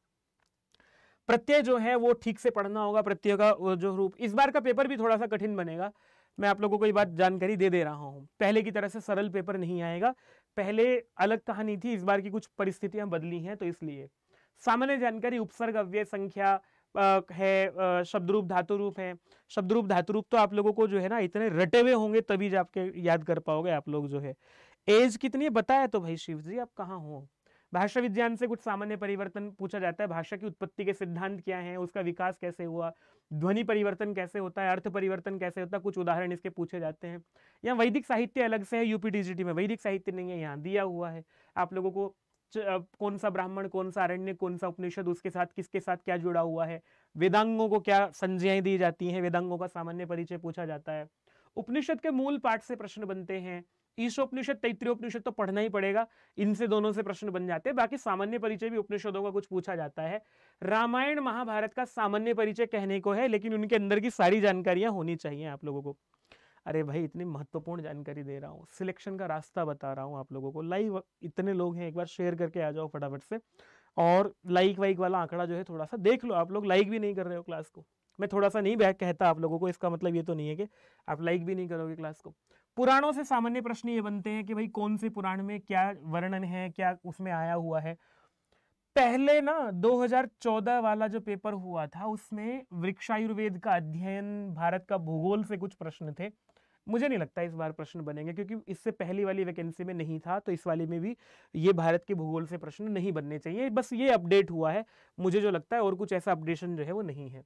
प्रत्यय जो है वो ठीक से पढ़ना होगा, प्रत्यय का जो रूप, इस बार का पेपर भी थोड़ा सा कठिन बनेगा, मैं आप लोगों को ये बात जानकारी दे दे रहा हूँ, पहले की तरह से सरल पेपर नहीं आएगा, पहले अलग कहानी थी, इस बार की कुछ परिस्थितियां बदली हैं तो इसलिए। सामान्य जानकारी, उपसर्ग, अव्यय, संख्या है, शब्दरूप, धातु रूप है, शब्दरूप धातु रूप तो आप लोगों को जो है ना इतने रटे हुए होंगे तभी जो आपके याद कर पाओगे आप लोग जो है। एज कितनी है बताया तो भाई शिव जी आप कहाँ हो। भाषा विज्ञान से कुछ सामान्य परिवर्तन पूछा जाता है, भाषा की उत्पत्ति के सिद्धांत क्या हैं, उसका विकास कैसे हुआ, ध्वनि परिवर्तन कैसे होता है, अर्थ परिवर्तन कैसे होता है, कुछ उदाहरण इसके पूछे जाते हैं। यहाँ वैदिक साहित्य अलग से है, यूपी टीजीटी में वैदिक साहित्य नहीं है, यहाँ दिया हुआ है आप लोगों को कौन सा ब्राह्मण, कौन सा अरण्य, कौन सा उपनिषद, उसके साथ किसके साथ क्या जुड़ा हुआ है, वेदांगों को क्या संज्ञाएं दी जाती हैं, वेदांगों का सामान्य परिचय पूछा जाता है। उपनिषद के मूल पाठ से प्रश्न बनते हैं, ईशोपनिषद, तैत्तिरीयोपनिषद तो पढ़ना ही पड़ेगा, इनसे दोनों से प्रश्न बन जाते हैं, बाकी सामान्य परिचय भी उपनिषदों का कुछ पूछा जाता है। रामायण महाभारत का सामान्य परिचय कहने को है, लेकिन उनके अंदर की सारी जानकारियां होनी चाहिए आप लोगों को। अरे भाई इतनी महत्वपूर्ण जानकारी दे रहा हूँ, सिलेक्शन का रास्ता बता रहा हूँ आप लोगों को, लाइव इतने लोग हैं, एक बार शेयर करके आ जाओ फटाफट से, और लाइक वाइक वाला आंकड़ा जो है थोड़ा सा देख लो, आप लोग लाइक भी नहीं कर रहे हो क्लास को, मैं थोड़ा सा नहीं बैक कहता आप लोगों को, इसका मतलब ये तो नहीं है कि आप लाइक भी नहीं करोगे क्लास को। पुराणों से सामान्य प्रश्न ये बनते हैं कि भाई कौन से पुराण में क्या वर्णन है, क्या उसमें आया हुआ है। पहले ना दो हज़ार चौदह वाला जो पेपर हुआ था उसमें वृक्षायुर्वेद का अध्ययन, भारत का भूगोल से कुछ प्रश्न थे, मुझे नहीं लगता इस बार प्रश्न बनेंगे, क्योंकि इससे पहली वाली वैकेंसी में नहीं था, तो इस वाले में भी ये भारत के भूगोल से प्रश्न नहीं बनने चाहिए, बस ये अपडेट हुआ है मुझे जो लगता है, और कुछ ऐसा अपडेशन जो है वो नहीं है।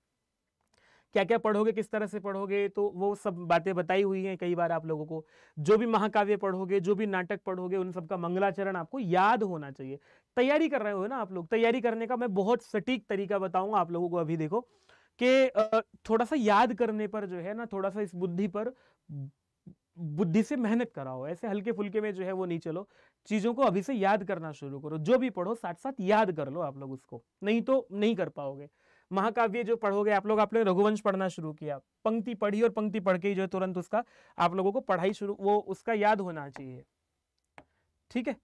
क्या क्या पढ़ोगे, किस तरह से पढ़ोगे, तो वो सब बातें बताई हुई हैं कई बार आप लोगों को। जो भी महाकाव्य पढ़ोगे, जो भी नाटक पढ़ोगे, उन सब का मंगलाचरण आपको याद होना चाहिए। तैयारी कर रहे हो ना आप लोग, तैयारी करने का मैं बहुत सटीक तरीका बताऊंगा आप लोगों को। अभी देखो कि थोड़ा सा याद करने पर जो है ना, थोड़ा सा इस बुद्धि पर, बुद्धि से मेहनत कराओ, ऐसे हल्के फुल्के में जो है वो नहीं चलो, चीज़ों को अभी से याद करना शुरू करो, जो भी पढ़ो साथ साथ याद कर लो आप लोग उसको, नहीं तो नहीं कर पाओगे। महाकाव्य जो पढ़ोगे आप लोग, आपने रघुवंश पढ़ना शुरू किया, पंक्ति पढ़ी और पंक्ति पढ़ के ही जो है तुरंत उसका आप लोगों को पढ़ाई शुरू, वो उसका याद होना चाहिए। ठीक है,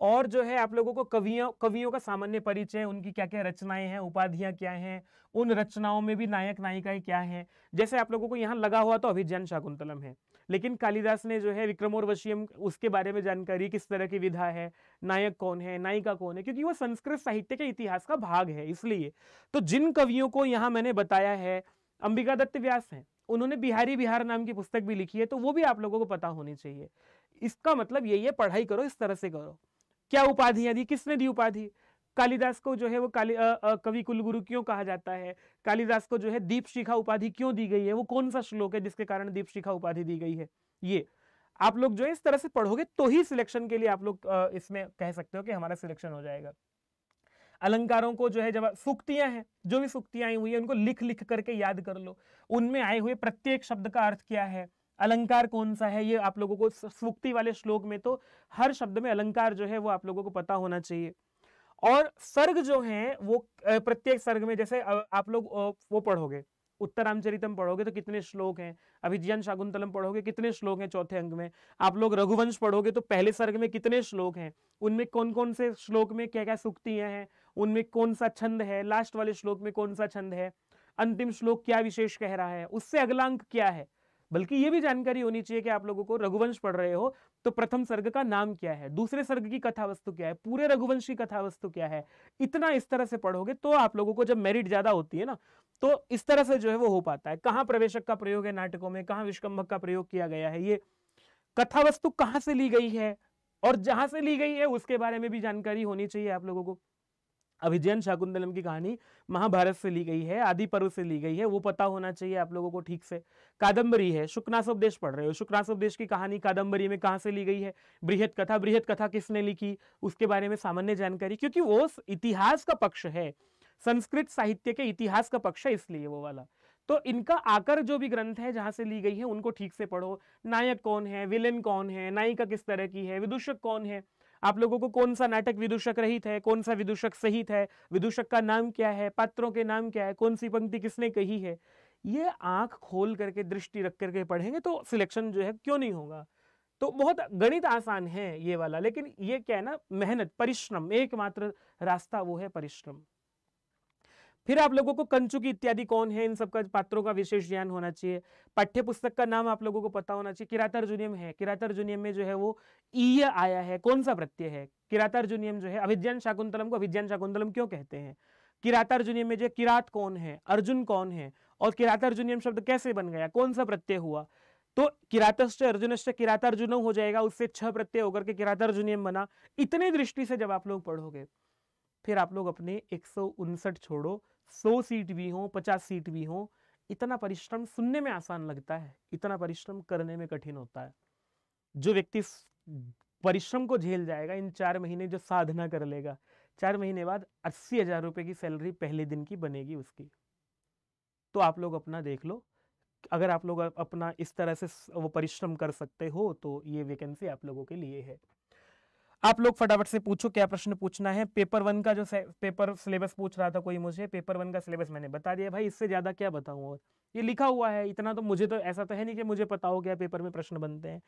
और जो है आप लोगों को कवियों कवियों का सामान्य परिचय, उनकी क्या क्या रचनाएं हैं, उपाधियां क्या हैं, उन रचनाओं में भी नायक नायिकाएं क्या हैं। जैसे आप लोगों को यहाँ लगा हुआ तो अभिज्ञान शाकुंतलम है, लेकिन कालिदास ने जो है विक्रमोर्वशीयम, उसके बारे में जानकारी, किस तरह की विधा है, नायक कौन है, नायिका कौन है, क्योंकि वो संस्कृत साहित्य के इतिहास का भाग है, इसलिए। तो जिन कवियों को यहाँ मैंने बताया है, अंबिका दत्त व्यास हैं, उन्होंने बिहारी बिहार नाम की पुस्तक भी लिखी है, तो वो भी आप लोगों को पता होनी चाहिए। इसका मतलब यही है, पढ़ाई करो, इस तरह से करो। क्या उपाधियां दी, किसने दी उपाधि, कालिदास को जो है वो काली आ, आ, कवि कुलगुरु क्यों कहा जाता है, कालिदास को जो है दीपशिखा उपाधि क्यों दी गई है, वो कौन सा श्लोक है जिसके कारण दीपशिखा उपाधि दी गई है। ये आप लोग जो है इस तरह से पढ़ोगे तो ही सिलेक्शन के लिए आप लोग आ, इसमें कह सकते हो कि हमारा सिलेक्शन हो जाएगा। अलंकारों को जो है, जब सूक्तियां हैं, जो भी सूक्तियां आई हुई है उनको लिख लिख करके याद कर लो, उनमें आए हुए प्रत्येक शब्द का अर्थ क्या है, अलंकार कौन सा है, ये आप लोगों को सूक्ति वाले श्लोक में तो हर शब्द में अलंकार जो है वो आप लोगों को पता होना चाहिए। और सर्ग जो है वो प्रत्येक सर्ग में, जैसे आप लोग वो पढ़ोगे, उत्तर रामचरितम पढ़ोगे तो कितने श्लोक हैं, अभिज्ञान शाकुंतलम पढ़ोगे कितने श्लोक हैं चौथे अंक में, आप लोग रघुवंश पढ़ोगे तो पहले सर्ग में कितने श्लोक हैं, उनमें कौन कौन से श्लोक में क्या क्या सूक्तियाँ हैं, उनमें कौन सा छंद है, लास्ट वाले श्लोक में कौन सा छंद है, अंतिम श्लोक क्या विशेष कह रहा है, उससे अगला अंक क्या है। बल्कि ये भी जानकारी होनी चाहिए कि आप लोगों को रघुवंश पढ़ रहे हो तो प्रथम सर्ग का नाम क्या है, दूसरे सर्ग की कथा वस्तु क्या है, पूरे रघुवंश की कथा वस्तु क्या है। इतना इस तरह से पढ़ोगे तो आप लोगों को, जब मेरिट ज्यादा होती है ना, तो इस तरह से जो है वो हो पाता है। कहाँ प्रवेशक का प्रयोग है नाटकों में, कहाँ विष्कम्भक का प्रयोग किया गया है, ये कथा वस्तु कहाँ से ली गई है, और जहां से ली गई है उसके बारे में भी जानकारी होनी चाहिए आप लोगों को। अभिज्ञान शाकुंतलम की कहानी महाभारत से ली गई है, आदि पर्व से ली गई है, वो पता होना चाहिए आप लोगों को ठीक से। कादंबरी है, शुक्नासोपदेश पढ़ रहे हो, शुक्नासोपदेश की कहानी कादंबरी में कहाँ से ली गई है। बृहद कथा, बृहद कथा किसने लिखी, उसके बारे में सामान्य जानकारी, क्योंकि वो इतिहास का पक्ष है, संस्कृत साहित्य के इतिहास का पक्ष है इसलिए वो वाला। तो इनका आकर जो भी ग्रंथ है जहाँ से ली गई है उनको ठीक से पढ़ो। नायक कौन है, विलेन कौन है, नायिका किस तरह की है, विदूषक कौन है, आप लोगों को कौन सा नाटक विदूषक रहित है, कौन सा विदूषक सहित है, विदूषक का नाम क्या है, पात्रों के नाम क्या है, कौन सी पंक्ति किसने कही है, ये आंख खोल करके दृष्टि रख करके पढ़ेंगे तो सिलेक्शन जो है क्यों नहीं होगा। तो बहुत गणित आसान है ये वाला, लेकिन ये क्या है ना, मेहनत परिश्रम, एकमात्र रास्ता वो है परिश्रम। फिर आप लोगों को कंचुकी इत्यादि कौन है, इन सबका पात्रों का विशेष ज्ञान होना चाहिए। पाठ्य पुस्तक का नाम आप लोगों को पता होना चाहिए। किरातार्जुनियम है, किरातार्जुनियम में जो है वो ईय आया है, कौन सा प्रत्यय है। किरातार्जुनियम जो है, अभिज्ञान शाकुंतलम को अभिज्ञान शाकुंतलम क्यों कहते हैं। किरातार्जुनियम में जो किरात कौन है, अर्जुन कौन है, और किरातार्जुनियम शब्द कैसे बन गया, कौन सा प्रत्यय हुआ। तो किरातश्च अर्जुनश्च किरातार्जुन हो जाएगा, उससे छह प्रत्यय होकर के किरातार्जुनियम बना। इतने दृष्टि से जब आप लोग पढ़ोगे फिर आप लोग अपने एक सौ उनसठ छोड़ो, सौ सीट भी हो, पचास सीट भी हो, इतना परिश्रम सुनने में आसान लगता है, इतना परिश्रम करने में कठिन होता है। जो व्यक्ति परिश्रम को झेल जाएगा, इन चार महीने जो साधना कर लेगा, चार महीने बाद अस्सी हजार रुपये की सैलरी पहले दिन की बनेगी उसकी। तो आप लोग अपना देख लो, अगर आप लोग अपना इस तरह से वो परिश्रम कर सकते हो तो ये वैकेंसी आप लोगों के लिए है। आप लोग फटाफट से पूछो क्या प्रश्न पूछना है। पेपर वन का जो पेपर सिलेबस पूछ रहा था कोई मुझे, पेपर वन का सिलेबस मैंने बता दिया भाई, इससे ज्यादा क्या बताऊं, और ये लिखा हुआ है इतना। तो मुझे तो ऐसा तो है नहीं कि मुझे पता हो गया पेपर में प्रश्न बनते हैं।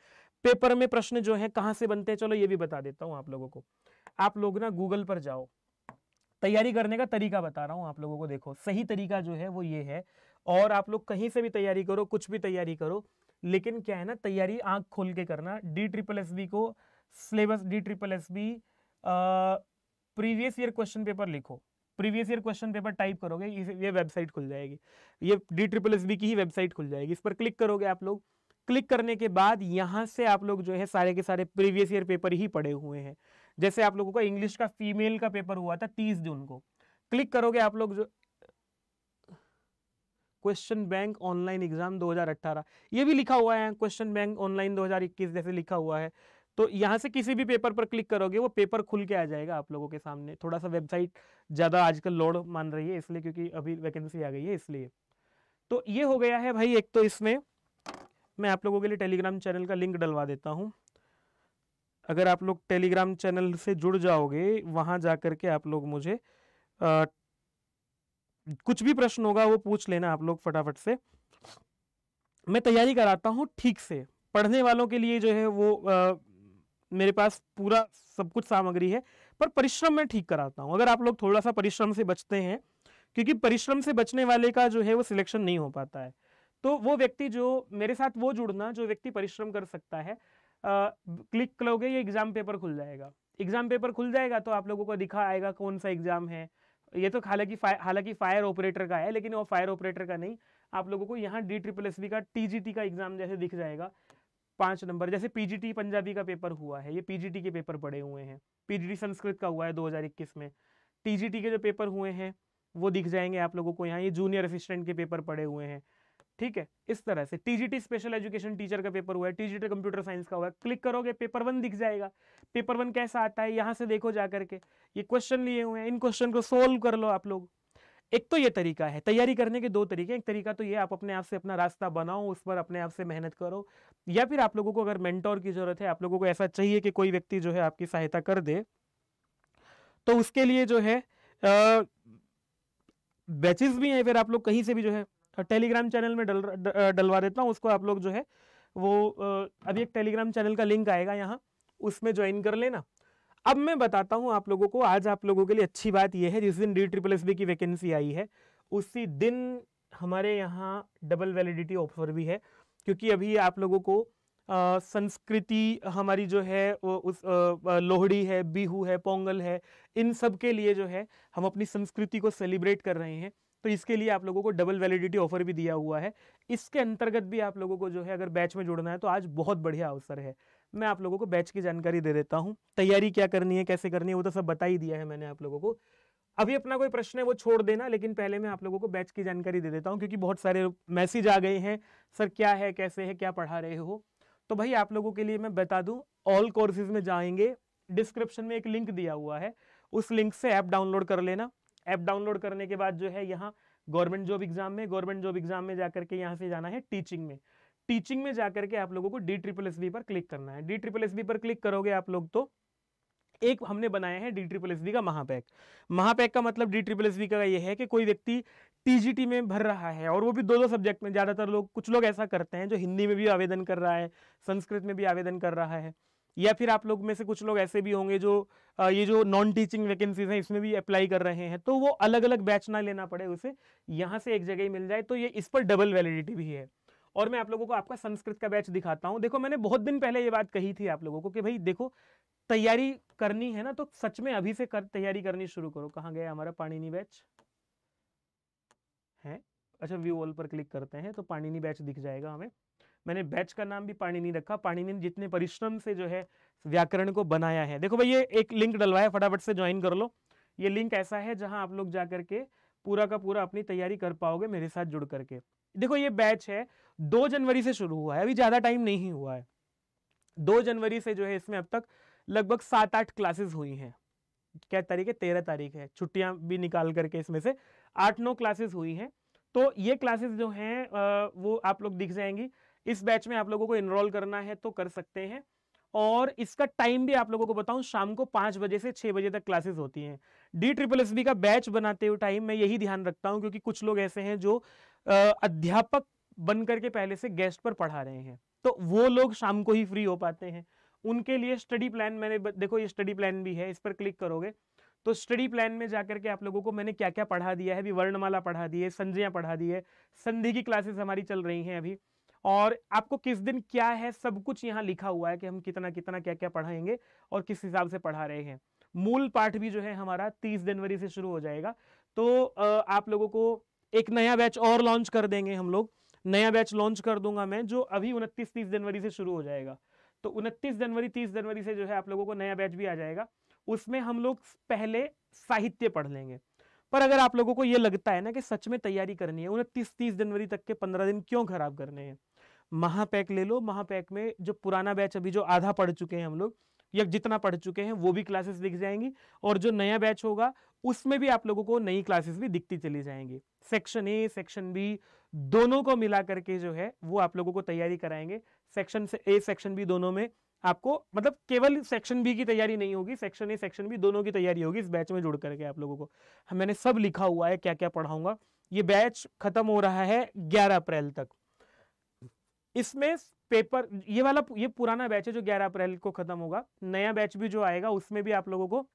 पेपर में प्रश्न जो है कहाँ से बनते हैं चलो ये भी बता देता हूँ आप लोगों को। आप लोग ना गूगल पर जाओ, तैयारी करने का तरीका बता रहा हूँ आप लोगों को, देखो सही तरीका जो है वो ये है। और आप लोग कहीं से भी तैयारी करो, कुछ भी तैयारी करो, लेकिन क्या है ना तैयारी आंख खोल के करना। डी ट्रिपल एस बी को syllabus D triple S B previous year question paper लिखो, previous year question paper type करोगे ये वेबसाइट खुल जाएगी, ये डी ट्रिपल एस बी की ही वेबसाइट खुल जाएगी। इस पर क्लिक करोगे आप लोग, क्लिक करने के बाद यहाँ से आप लोग जो है सारे के सारे प्रीवियस ईयर पेपर ही पड़े हुए हैं। जैसे आप लोगों का इंग्लिश का फीमेल का पेपर हुआ था तीस जून को, क्लिक करोगे आप लोग जो क्वेश्चन बैंक ऑनलाइन एग्जाम दो हज़ार अठारह, ये भी लिखा हुआ है क्वेश्चन बैंक ऑनलाइन दो हज़ार इक्कीस जैसे लिखा हुआ है। तो यहाँ से किसी भी पेपर पर क्लिक करोगे वो पेपर खुल के आ जाएगा आप लोगों के सामने। थोड़ा सा वेबसाइट ज़्यादा आजकल लोड मान रही है इसलिए, क्योंकि अभी वैकेंसी आ गई है इसलिए। तो ये हो गया है भाई। एक तो इसमें मैं आप लोगों के लिए टेलीग्राम चैनल का लिंक डलवा देता हूँ, अगर आप लोग टेलीग्राम चैनल से जुड़ जाओगे वहाँ जा कर के आप लोग मुझे आ, कुछ भी प्रश्न होगा वो पूछ लेना आप लोग फटाफट से। मैं तैयारी कराता हूँ ठीक से, पढ़ने वालों के लिए जो है वो आ, मेरे पास पूरा सब कुछ सामग्री है, पर परिश्रम मैं ठीक कराता हूँ। अगर आप लोग थोड़ा सा परिश्रम से बचते हैं, क्योंकि परिश्रम से बचने वाले का जो है वो सिलेक्शन नहीं हो पाता है, तो वो व्यक्ति जो मेरे साथ वो जुड़ना जो व्यक्ति परिश्रम कर सकता है। आ, क्लिक करोगे ये एग्जाम पेपर खुल जाएगा, एग्जाम पेपर खुल जाएगा तो आप लोगों को दिखा आएगा कौन सा एग्जाम है। ये तो हालांकि हालांकि फायर ऑपरेटर का है, लेकिन वो फायर ऑपरेटर का नहीं, आप लोगों को यहाँ डी ट्रिपल एस बी का टीजीटी का एग्जाम जैसे दिख जाएगा पाँच नंबर। जैसे पीजीटी पंजाबी का पेपर हुआ है, ये पीजीटी के पेपर पड़े हुए हैं, पीजीटी संस्कृत का हुआ है दो हज़ार इक्कीस में। टीजीटी के जो पेपर हुए हैं वो दिख जाएंगे आप लोगों को यहाँ, ये जूनियर असिस्टेंट के पेपर पड़े हुए हैं, ठीक है। इस तरह से टीजीटी स्पेशल एजुकेशन टीचर का पेपर हुआ है, टीजीटी कंप्यूटर साइंस का हुआ है। क्लिक करोगे पेपर वन दिख जाएगा, पेपर वन कैसा आता है यहाँ से देखो जा करके, ये क्वेश्चन लिए हुए हैं, इन क्वेश्चन को सोल्व कर लो आप लोग। एक तो ये तरीका है तैयारी करने के, दो तरीके। एक तरीका तो ये, आप अपने आप से अपना रास्ता बनाओ, उस पर अपने आप से मेहनत करो, या फिर आप लोगों को अगर मेंटोर की जरूरत है, आप लोगों को ऐसा चाहिए कि कोई व्यक्ति जो है आपकी सहायता कर दे, तो उसके लिए जो है बैचेस भी हैं। फिर आप लोग कहीं से भी जो है टेलीग्राम चैनल में डल डलवा देता हूँ उसको, आप लोग जो है वो अभी एक टेलीग्राम चैनल का लिंक आएगा यहाँ, उसमें ज्वाइन कर लेना। अब मैं बताता हूँ आप लोगों को आज आप लोगों के लिए अच्छी बात यह है, जिस दिन डी ट्रिपल एस बी की वैकेंसी आई है उसी दिन हमारे यहाँ डबल वैलिडिटी ऑफर भी है, क्योंकि अभी आप लोगों को आ, संस्कृति हमारी जो है उस आ, लोहड़ी है, बिहू है, पोंगल है, इन सब के लिए जो है हम अपनी संस्कृति को सेलिब्रेट कर रहे हैं। तो इसके लिए आप लोगों को डबल वैलिडिटी ऑफर भी दिया हुआ है, इसके अंतर्गत भी आप लोगों को जो है अगर बैच में जुड़ना है तो आज बहुत बढ़िया अवसर है। मैं आप लोगों को बैच की जानकारी दे देता हूँ, तैयारी क्या करनी है कैसे करनी है वो तो सब बता ही दिया है मैंने आप लोगों को। अभी अपना कोई प्रश्न है वो छोड़ देना, लेकिन पहले मैं आप लोगों को बैच की जानकारी दे देता हूँ, क्योंकि बहुत सारे मैसेज आ गए हैं सर क्या है कैसे है क्या पढ़ा रहे हो। तो भाई आप लोगों के लिए मैं बता दूँ, ऑल कोर्सेज में जाएंगे, डिस्क्रिप्शन में एक लिंक दिया हुआ है, उस लिंक से ऐप डाउनलोड कर लेना। ऐप डाउनलोड करने के बाद जो है यहाँ गवर्नमेंट जॉब एग्जाम में गवर्नमेंट जॉब एग्जाम में जाकर के यहाँ से जाना है टीचिंग में। टीचिंग में जाकर के आप लोगों को डी ट्रिपल एस बी पर क्लिक करना है। डी ट्रिपल एस बी पर क्लिक करोगे आप लोग तो एक हमने बनाया है डी ट्रिपल एस बी का महापैक। महापैक का मतलब डी ट्रिपल एस बी का यह है कि कोई व्यक्ति टीजीटी में भर रहा है और वो भी दो दो सब्जेक्ट में, ज़्यादातर लोग कुछ लोग ऐसा करते हैं जो हिंदी में भी आवेदन कर रहा है, संस्कृत में भी आवेदन कर रहा है, या फिर आप लोग में से कुछ लोग ऐसे भी होंगे जो ये जो नॉन टीचिंग वैकेंसीज हैं इसमें भी अप्लाई कर रहे हैं, तो वो अलग अलग बैच ना लेना पड़े, उसे यहाँ से एक जगह ही मिल जाए, तो ये इस पर डबल वैलिडिटी भी है। और मैं आप लोगों को आपका संस्कृत का बैच दिखाता हूँ। देखो मैंने बहुत दिन पहले ये बात कही थी आप लोगों को कि भाई देखो तैयारी करनी है ना तो सच में अभी से कर तैयारी करनी शुरू करो। कहाँ गया हमारा पाणिनी बैच है? अच्छा व्यू ऑल पर क्लिक करते हैं तो पाणिनी बैच दिख जाएगा हमें। मैंने बैच का नाम भी पाणिनी रखा। पाणिनी ने जितने परिश्रम से जो है व्याकरण को बनाया है। देखो भाई ये एक लिंक डलवाया, फटाफट से ज्वाइन कर लो। ये लिंक ऐसा है जहां आप लोग जाकर के पूरा का पूरा अपनी तैयारी कर पाओगे मेरे साथ जुड़ करके। देखो ये बैच है दो जनवरी से शुरू हुआ है, अभी ज्यादा टाइम नहीं हुआ है। दो जनवरी से जो है इसमें अब तक लगभग सात आठ क्लासेस हुई हैं। क्या तारीख है? तेरह तारीख है। छुट्टियां भी निकाल करके इसमें से आठ नौ क्लासेस हुई हैं। तो ये क्लासेस जो हैं वो आप लोग दिख जाएंगी। इस बैच में आप लोगों को इनरोल करना है तो कर सकते हैं। और इसका टाइम भी आप लोगों को बताऊं, शाम को पाँच बजे से छः बजे तक क्लासेस होती हैं। डी ट्रिपल एस बी का बैच बनाते हुए टाइम मैं यही ध्यान रखता हूं, क्योंकि कुछ लोग ऐसे हैं जो अध्यापक बन करके पहले से गेस्ट पर पढ़ा रहे हैं, तो वो लोग शाम को ही फ्री हो पाते हैं। उनके लिए स्टडी प्लान मैंने, देखो ये स्टडी प्लान भी है, इस पर क्लिक करोगे तो स्टडी प्लान में जाकर के आप लोगों को मैंने क्या क्या पढ़ा दिया है। अभी वर्णमाला पढ़ा दी है, संज्ञा पढ़ा दी है, संधि की क्लासेस हमारी चल रही हैं अभी, और आपको किस दिन क्या है सब कुछ यहाँ लिखा हुआ है कि हम कितना कितना क्या क्या पढ़ाएंगे और किस हिसाब से पढ़ा रहे हैं। मूल पाठ भी जो है हमारा तीस जनवरी से शुरू हो जाएगा। तो आप लोगों को एक नया बैच और लॉन्च कर देंगे हम लोग। नया बैच लॉन्च कर दूंगा मैं, जो अभी उनतीस तीस जनवरी से शुरू हो जाएगा। तो उनतीस जनवरी तीस जनवरी से जो है आप लोगों को नया बैच भी आ जाएगा। उसमें हम लोग पहले साहित्य पढ़ लेंगे। पर अगर आप लोगों को ये लगता है ना कि सच में तैयारी करनी है, उनतीस तीस जनवरी तक के पंद्रह दिन क्यों खराब करने हैं, महापैक ले लो। महापैक में जो पुराना बैच अभी जो आधा पढ़ चुके हैं हम लोग या जितना पढ़ चुके हैं वो भी क्लासेस दिख जाएंगी, और जो नया बैच होगा उसमें भी आप लोगों को नई क्लासेस भी दिखती चली जाएंगी। सेक्शन ए सेक्शन बी दोनों को मिला करके जो है वो आप लोगों को तैयारी कराएंगे। सेक्शन ए सेक्शन बी दोनों में आपको, मतलब केवल सेक्शन बी की तैयारी नहीं होगी, सेक्शन ए सेक्शन बी दोनों की तैयारी होगी इस बैच में जुड़ करके। आप लोगों को मैंने सब लिखा हुआ है क्या क्या पढ़ाऊंगा। ये बैच खत्म हो रहा है ग्यारह अप्रैल तक। इसमें पेपर ये वाला ये पुराना बैच है जो ग्यारह अप्रैल को खत्म होगा। नया बैच भी जो आएगा उसमें भी आप लोगों को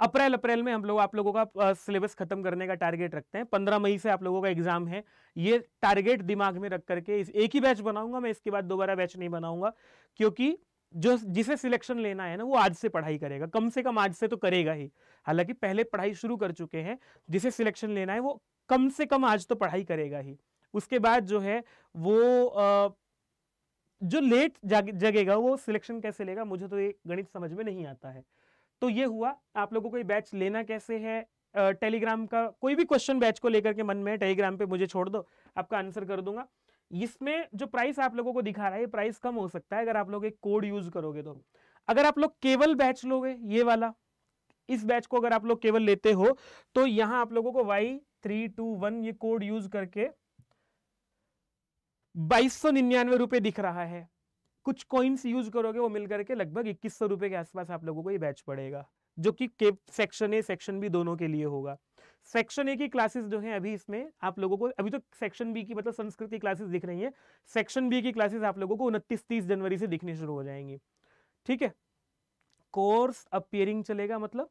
अप्रैल अप्रैल में हम लोग आप लोगों का सिलेबस खत्म करने का टारगेट रखते हैं। पंद्रह मई से आप लोगों का एग्जाम है। ये टारगेट दिमाग में रख करके इस एक ही बैच बनाऊंगा मैं, इसके बाद दोबारा बैच नहीं बनाऊंगा, क्योंकि जो जिसे सिलेक्शन लेना है ना वो आज से पढ़ाई करेगा, कम से कम आज से तो करेगा ही। हालांकि पहले पढ़ाई शुरू कर चुके हैं, जिसे सिलेक्शन लेना है वो कम से कम आज तो पढ़ाई करेगा ही। उसके बाद जो है वो आ, जो लेट जगेगा वो सिलेक्शन कैसे लेगा, मुझे तो ये गणित समझ में नहीं आता है। तो ये हुआ आप लोगों को ये बैच लेना कैसे है। आ, टेलीग्राम का कोई भी क्वेश्चन बैच को लेकर के मन में है टेलीग्राम पे मुझे छोड़ दो, आपका आंसर कर दूंगा। इसमें जो प्राइस आप लोगों को दिखा रहा है प्राइस कम हो सकता है अगर आप लोग एक कोड यूज करोगे तो। अगर आप लोग केवल बैच लोगे, ये वाला इस बैच को अगर आप लोग केवल लेते हो तो यहाँ आप लोगों को वाई थ्री टू वन ये कोड यूज करके बाईस सौ निन्यानवे रुपये दिख रहा है। कुछ कॉइन्स यूज करोगे वो मिल करके लगभग इक्कीस सौ रुपये के आसपास आप लोगों को ये बैच पड़ेगा, जो कि सेक्शन ए सेक्शन बी दोनों के लिए होगा। सेक्शन ए की क्लासेस जो है अभी इसमें आप लोगों को, अभी तो सेक्शन बी की मतलब संस्कृत की क्लासेस दिख रही है, सेक्शन बी की क्लासेस आप लोगों को उनतीस तीस जनवरी से दिखनी शुरू हो जाएंगी। ठीक है, कोर्स अपियरिंग चलेगा मतलब।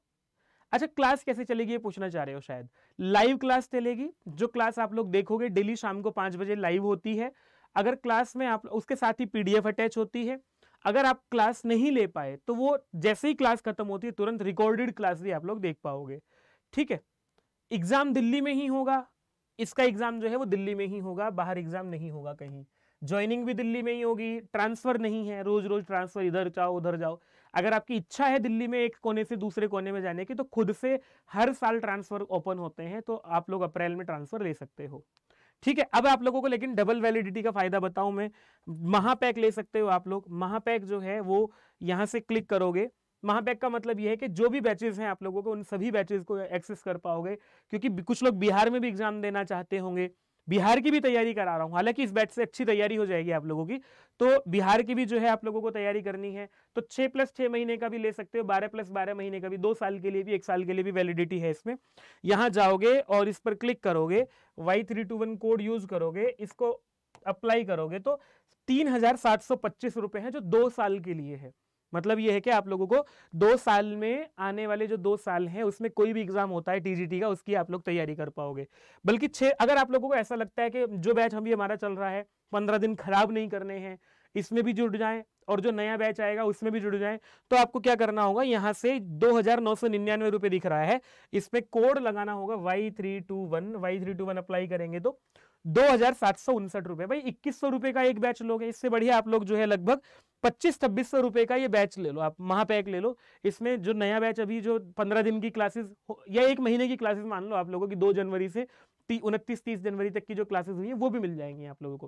अच्छा क्लास कैसे चलेगी ये पूछना चाह रहे हो शायद। लाइव क्लास चलेगी, जो क्लास आप लोग देखोगे डेली शाम को पाँच बजे लाइव होती है। अगर क्लास में आप उसके साथ ही पीडीएफ अटैच होती है। अगर आप क्लास नहीं ले पाए तो वो जैसे ही क्लास खत्म होती है तुरंत रिकॉर्डेड क्लास भी आप लोग देख पाओगे। ठीक है, एग्जाम दिल्ली में ही होगा, इसका एग्जाम जो है वो दिल्ली में ही होगा, बाहर एग्जाम नहीं होगा कहीं। ज्वाइनिंग भी दिल्ली में ही होगी, ट्रांसफर नहीं है रोज रोज ट्रांसफर, इधर जाओ उधर जाओ। अगर आपकी इच्छा है दिल्ली में एक कोने से दूसरे कोने में जाने की तो खुद से हर साल ट्रांसफर ओपन होते हैं, तो आप लोग अप्रैल में ट्रांसफर ले सकते हो। ठीक है, अब आप लोगों को लेकिन डबल वैलिडिटी का फायदा बताऊं मैं। महापैक ले सकते हो आप लोग। महापैक जो है वो यहाँ से क्लिक करोगे महाबैक का मतलब यह है कि जो भी बैचेस हैं आप लोगों को उन सभी बैचेस को एक्सेस कर पाओगे, क्योंकि कुछ लोग बिहार में भी एग्जाम देना चाहते होंगे। बिहार की भी तैयारी करा रहा हूँ, हालांकि इस बैच से अच्छी तैयारी हो जाएगी आप लोगों की, तो बिहार की भी जो है आप लोगों को तैयारी करनी है तो छः प्लस छः महीने का भी ले सकते हो, बारह प्लस बारह महीने का भी, दो साल के लिए भी, एक साल के लिए भी वैलिडिटी है इसमें। यहाँ जाओगे और इस पर क्लिक करोगे, Y three two one code use करोगे, इसको अप्लाई करोगे तो तीन हजार सात सौ पच्चीस रुपये हैं जो दो साल के लिए है। मतलब ये है कि आप लोगों को दो साल में, आने वाले जो दो साल हैं उसमें कोई भी एग्जाम होता है टीजीटी का, उसकी आप लोग तैयारी कर पाओगे। बल्कि छः, अगर आप लोगों को ऐसा लगता है कि जो बैच अभी हमारा चल रहा है पंद्रह दिन खराब नहीं करने हैं, इसमें भी जुड़ जाएं और जो नया बैच आएगा उसमें भी जुड़ जाएं, तो आपको क्या करना होगा, यहाँ से दो हजार नौ सौ निन्यानवे रुपये दिख रहा है, इसमें कोड लगाना होगा Y three two one, Y three two one apply करेंगे तो दो हजार सात सौ उनसठ रुपये। भाई इक्कीस सौ रुपये का एक बैच लोगे, इससे बढ़िया आप लोग जो है लगभग पच्चीस छब्बीस सौ रुपये का ये बैच ले लो, आप महापैक ले लो। इसमें जो नया बैच अभी जो पंद्रह दिन की क्लासेस या एक महीने की क्लासेस मान लो आप लोगों की, दो जनवरी से उनतीस तीस जनवरी तक की जो क्लासेस हुई है वो भी मिल जाएंगी आप लोगों को।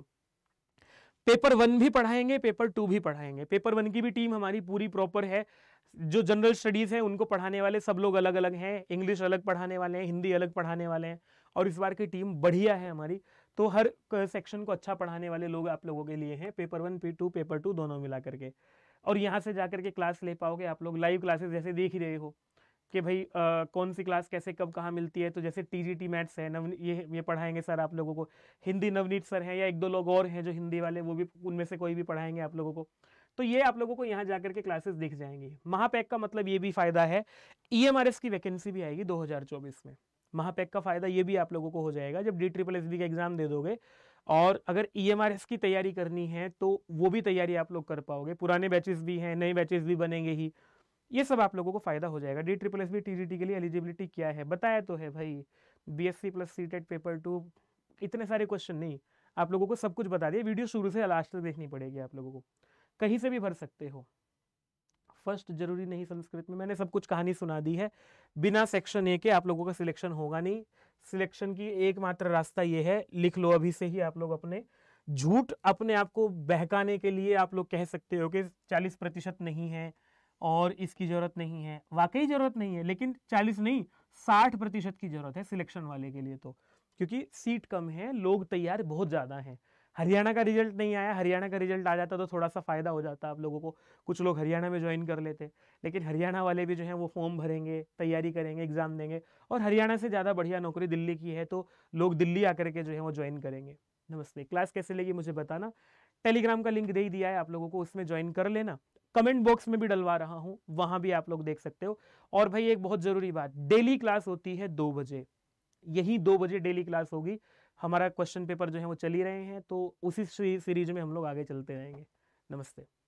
पेपर वन भी पढ़ाएंगे, पेपर टू भी पढ़ाएंगे। पेपर वन की भी टीम हमारी पूरी प्रॉपर है, जो जनरल स्टडीज हैं उनको पढ़ाने वाले सब लोग अलग अलग हैं, इंग्लिश अलग पढ़ाने वाले हैं, हिंदी अलग पढ़ाने वाले हैं, और इस बार की टीम बढ़िया है हमारी, तो हर सेक्शन को अच्छा पढ़ाने वाले लोग आप लोगों के लिए हैं, पेपर वन पे टू पेपर टू दोनों मिला करके। और यहाँ से जा करके क्लास ले पाओगे आप लोग, लाइव क्लासेस जैसे देख ही रहे हो कि भाई आ, कौन सी क्लास कैसे कब कहाँ मिलती है। तो जैसे टीजीटी मैथ्स है, नव ये ये पढ़ाएंगे सर आप लोगों को, हिंदी नवनीत सर हैं या एक दो लोग और हैं जो हिंदी वाले, वो भी उनमें से कोई भी पढ़ाएंगे आप लोगों को। तो ये आप लोगों को यहाँ जा करके क्लासेस दिख जाएंगी। महापैक का मतलब ये भी फ़ायदा है, ई एम आर एस की वैकेंसी भी आएगी दो हज़ार चौबीस में, महापैक का फ़ायदा ये भी आप लोगों को हो जाएगा जब डी ट्रिपल एस बी का एग्ज़ाम दे दोगे। और अगर ई एम आर एस की तैयारी करनी है तो वो भी तैयारी आप लोग कर पाओगे, पुराने बैचेस भी हैं, नए बैचेस भी बनेंगे ही, ये सब आप लोगों को फ़ायदा हो जाएगा। D triple S B T G T के लिए एलिजिबिलिटी क्या है बताया तो है भाई, B S C plus C TET paper two, इतने सारे क्वेश्चन नहीं आप लोगों को सब कुछ बता दिया, वीडियो शुरू से लास्ट तक देखनी पड़ेगी आप लोगों को। कहीं से भी भर सकते हो, फर्स्ट जरूरी नहीं संस्कृत में, मैंने सब कुछ कहानी सुना दी है। बिना सेक्शन ए के आप लोगों का सिलेक्शन होगा नहीं, सिलेक्शन की एकमात्र रास्ता ये है, लिख लो अभी से ही आप लोग अपने झूठ, अपने आप को बहकाने के लिए आप लोग कह सकते हो कि चालीस प्रतिशत नहीं है और इसकी ज़रूरत नहीं है, वाकई ज़रूरत नहीं है, लेकिन चालीस नहीं साठ प्रतिशत की ज़रूरत है सिलेक्शन वाले के लिए, तो क्योंकि सीट कम है, लोग तैयार बहुत ज़्यादा हैं। हरियाणा का रिजल्ट नहीं आया, हरियाणा का रिजल्ट आ जाता तो थोड़ा सा फ़ायदा हो जाता आप लोगों को, कुछ लोग हरियाणा में ज्वाइन कर लेते, लेकिन हरियाणा वाले भी जो हैं वो फॉर्म भरेंगे, तैयारी करेंगे, एग्ज़ाम देंगे, और हरियाणा से ज़्यादा बढ़िया नौकरी दिल्ली की है तो लोग दिल्ली आकर के जो है वो ज्वाइन करेंगे। नमस्ते, क्लास कैसे लगी मुझे बताना, टेलीग्राम का लिंक दे ही दिया है आप लोगों को, उसमें ज्वाइन कर लेना, कमेंट बॉक्स में भी डलवा रहा हूँ, वहाँ भी आप लोग देख सकते हो। और भाई एक बहुत ज़रूरी बात, डेली क्लास होती है दो बजे, यही दो बजे डेली क्लास होगी, हमारा क्वेश्चन पेपर जो है वो चल ही रहे हैं, तो उसी सीरीज में हम लोग आगे चलते रहेंगे। नमस्ते।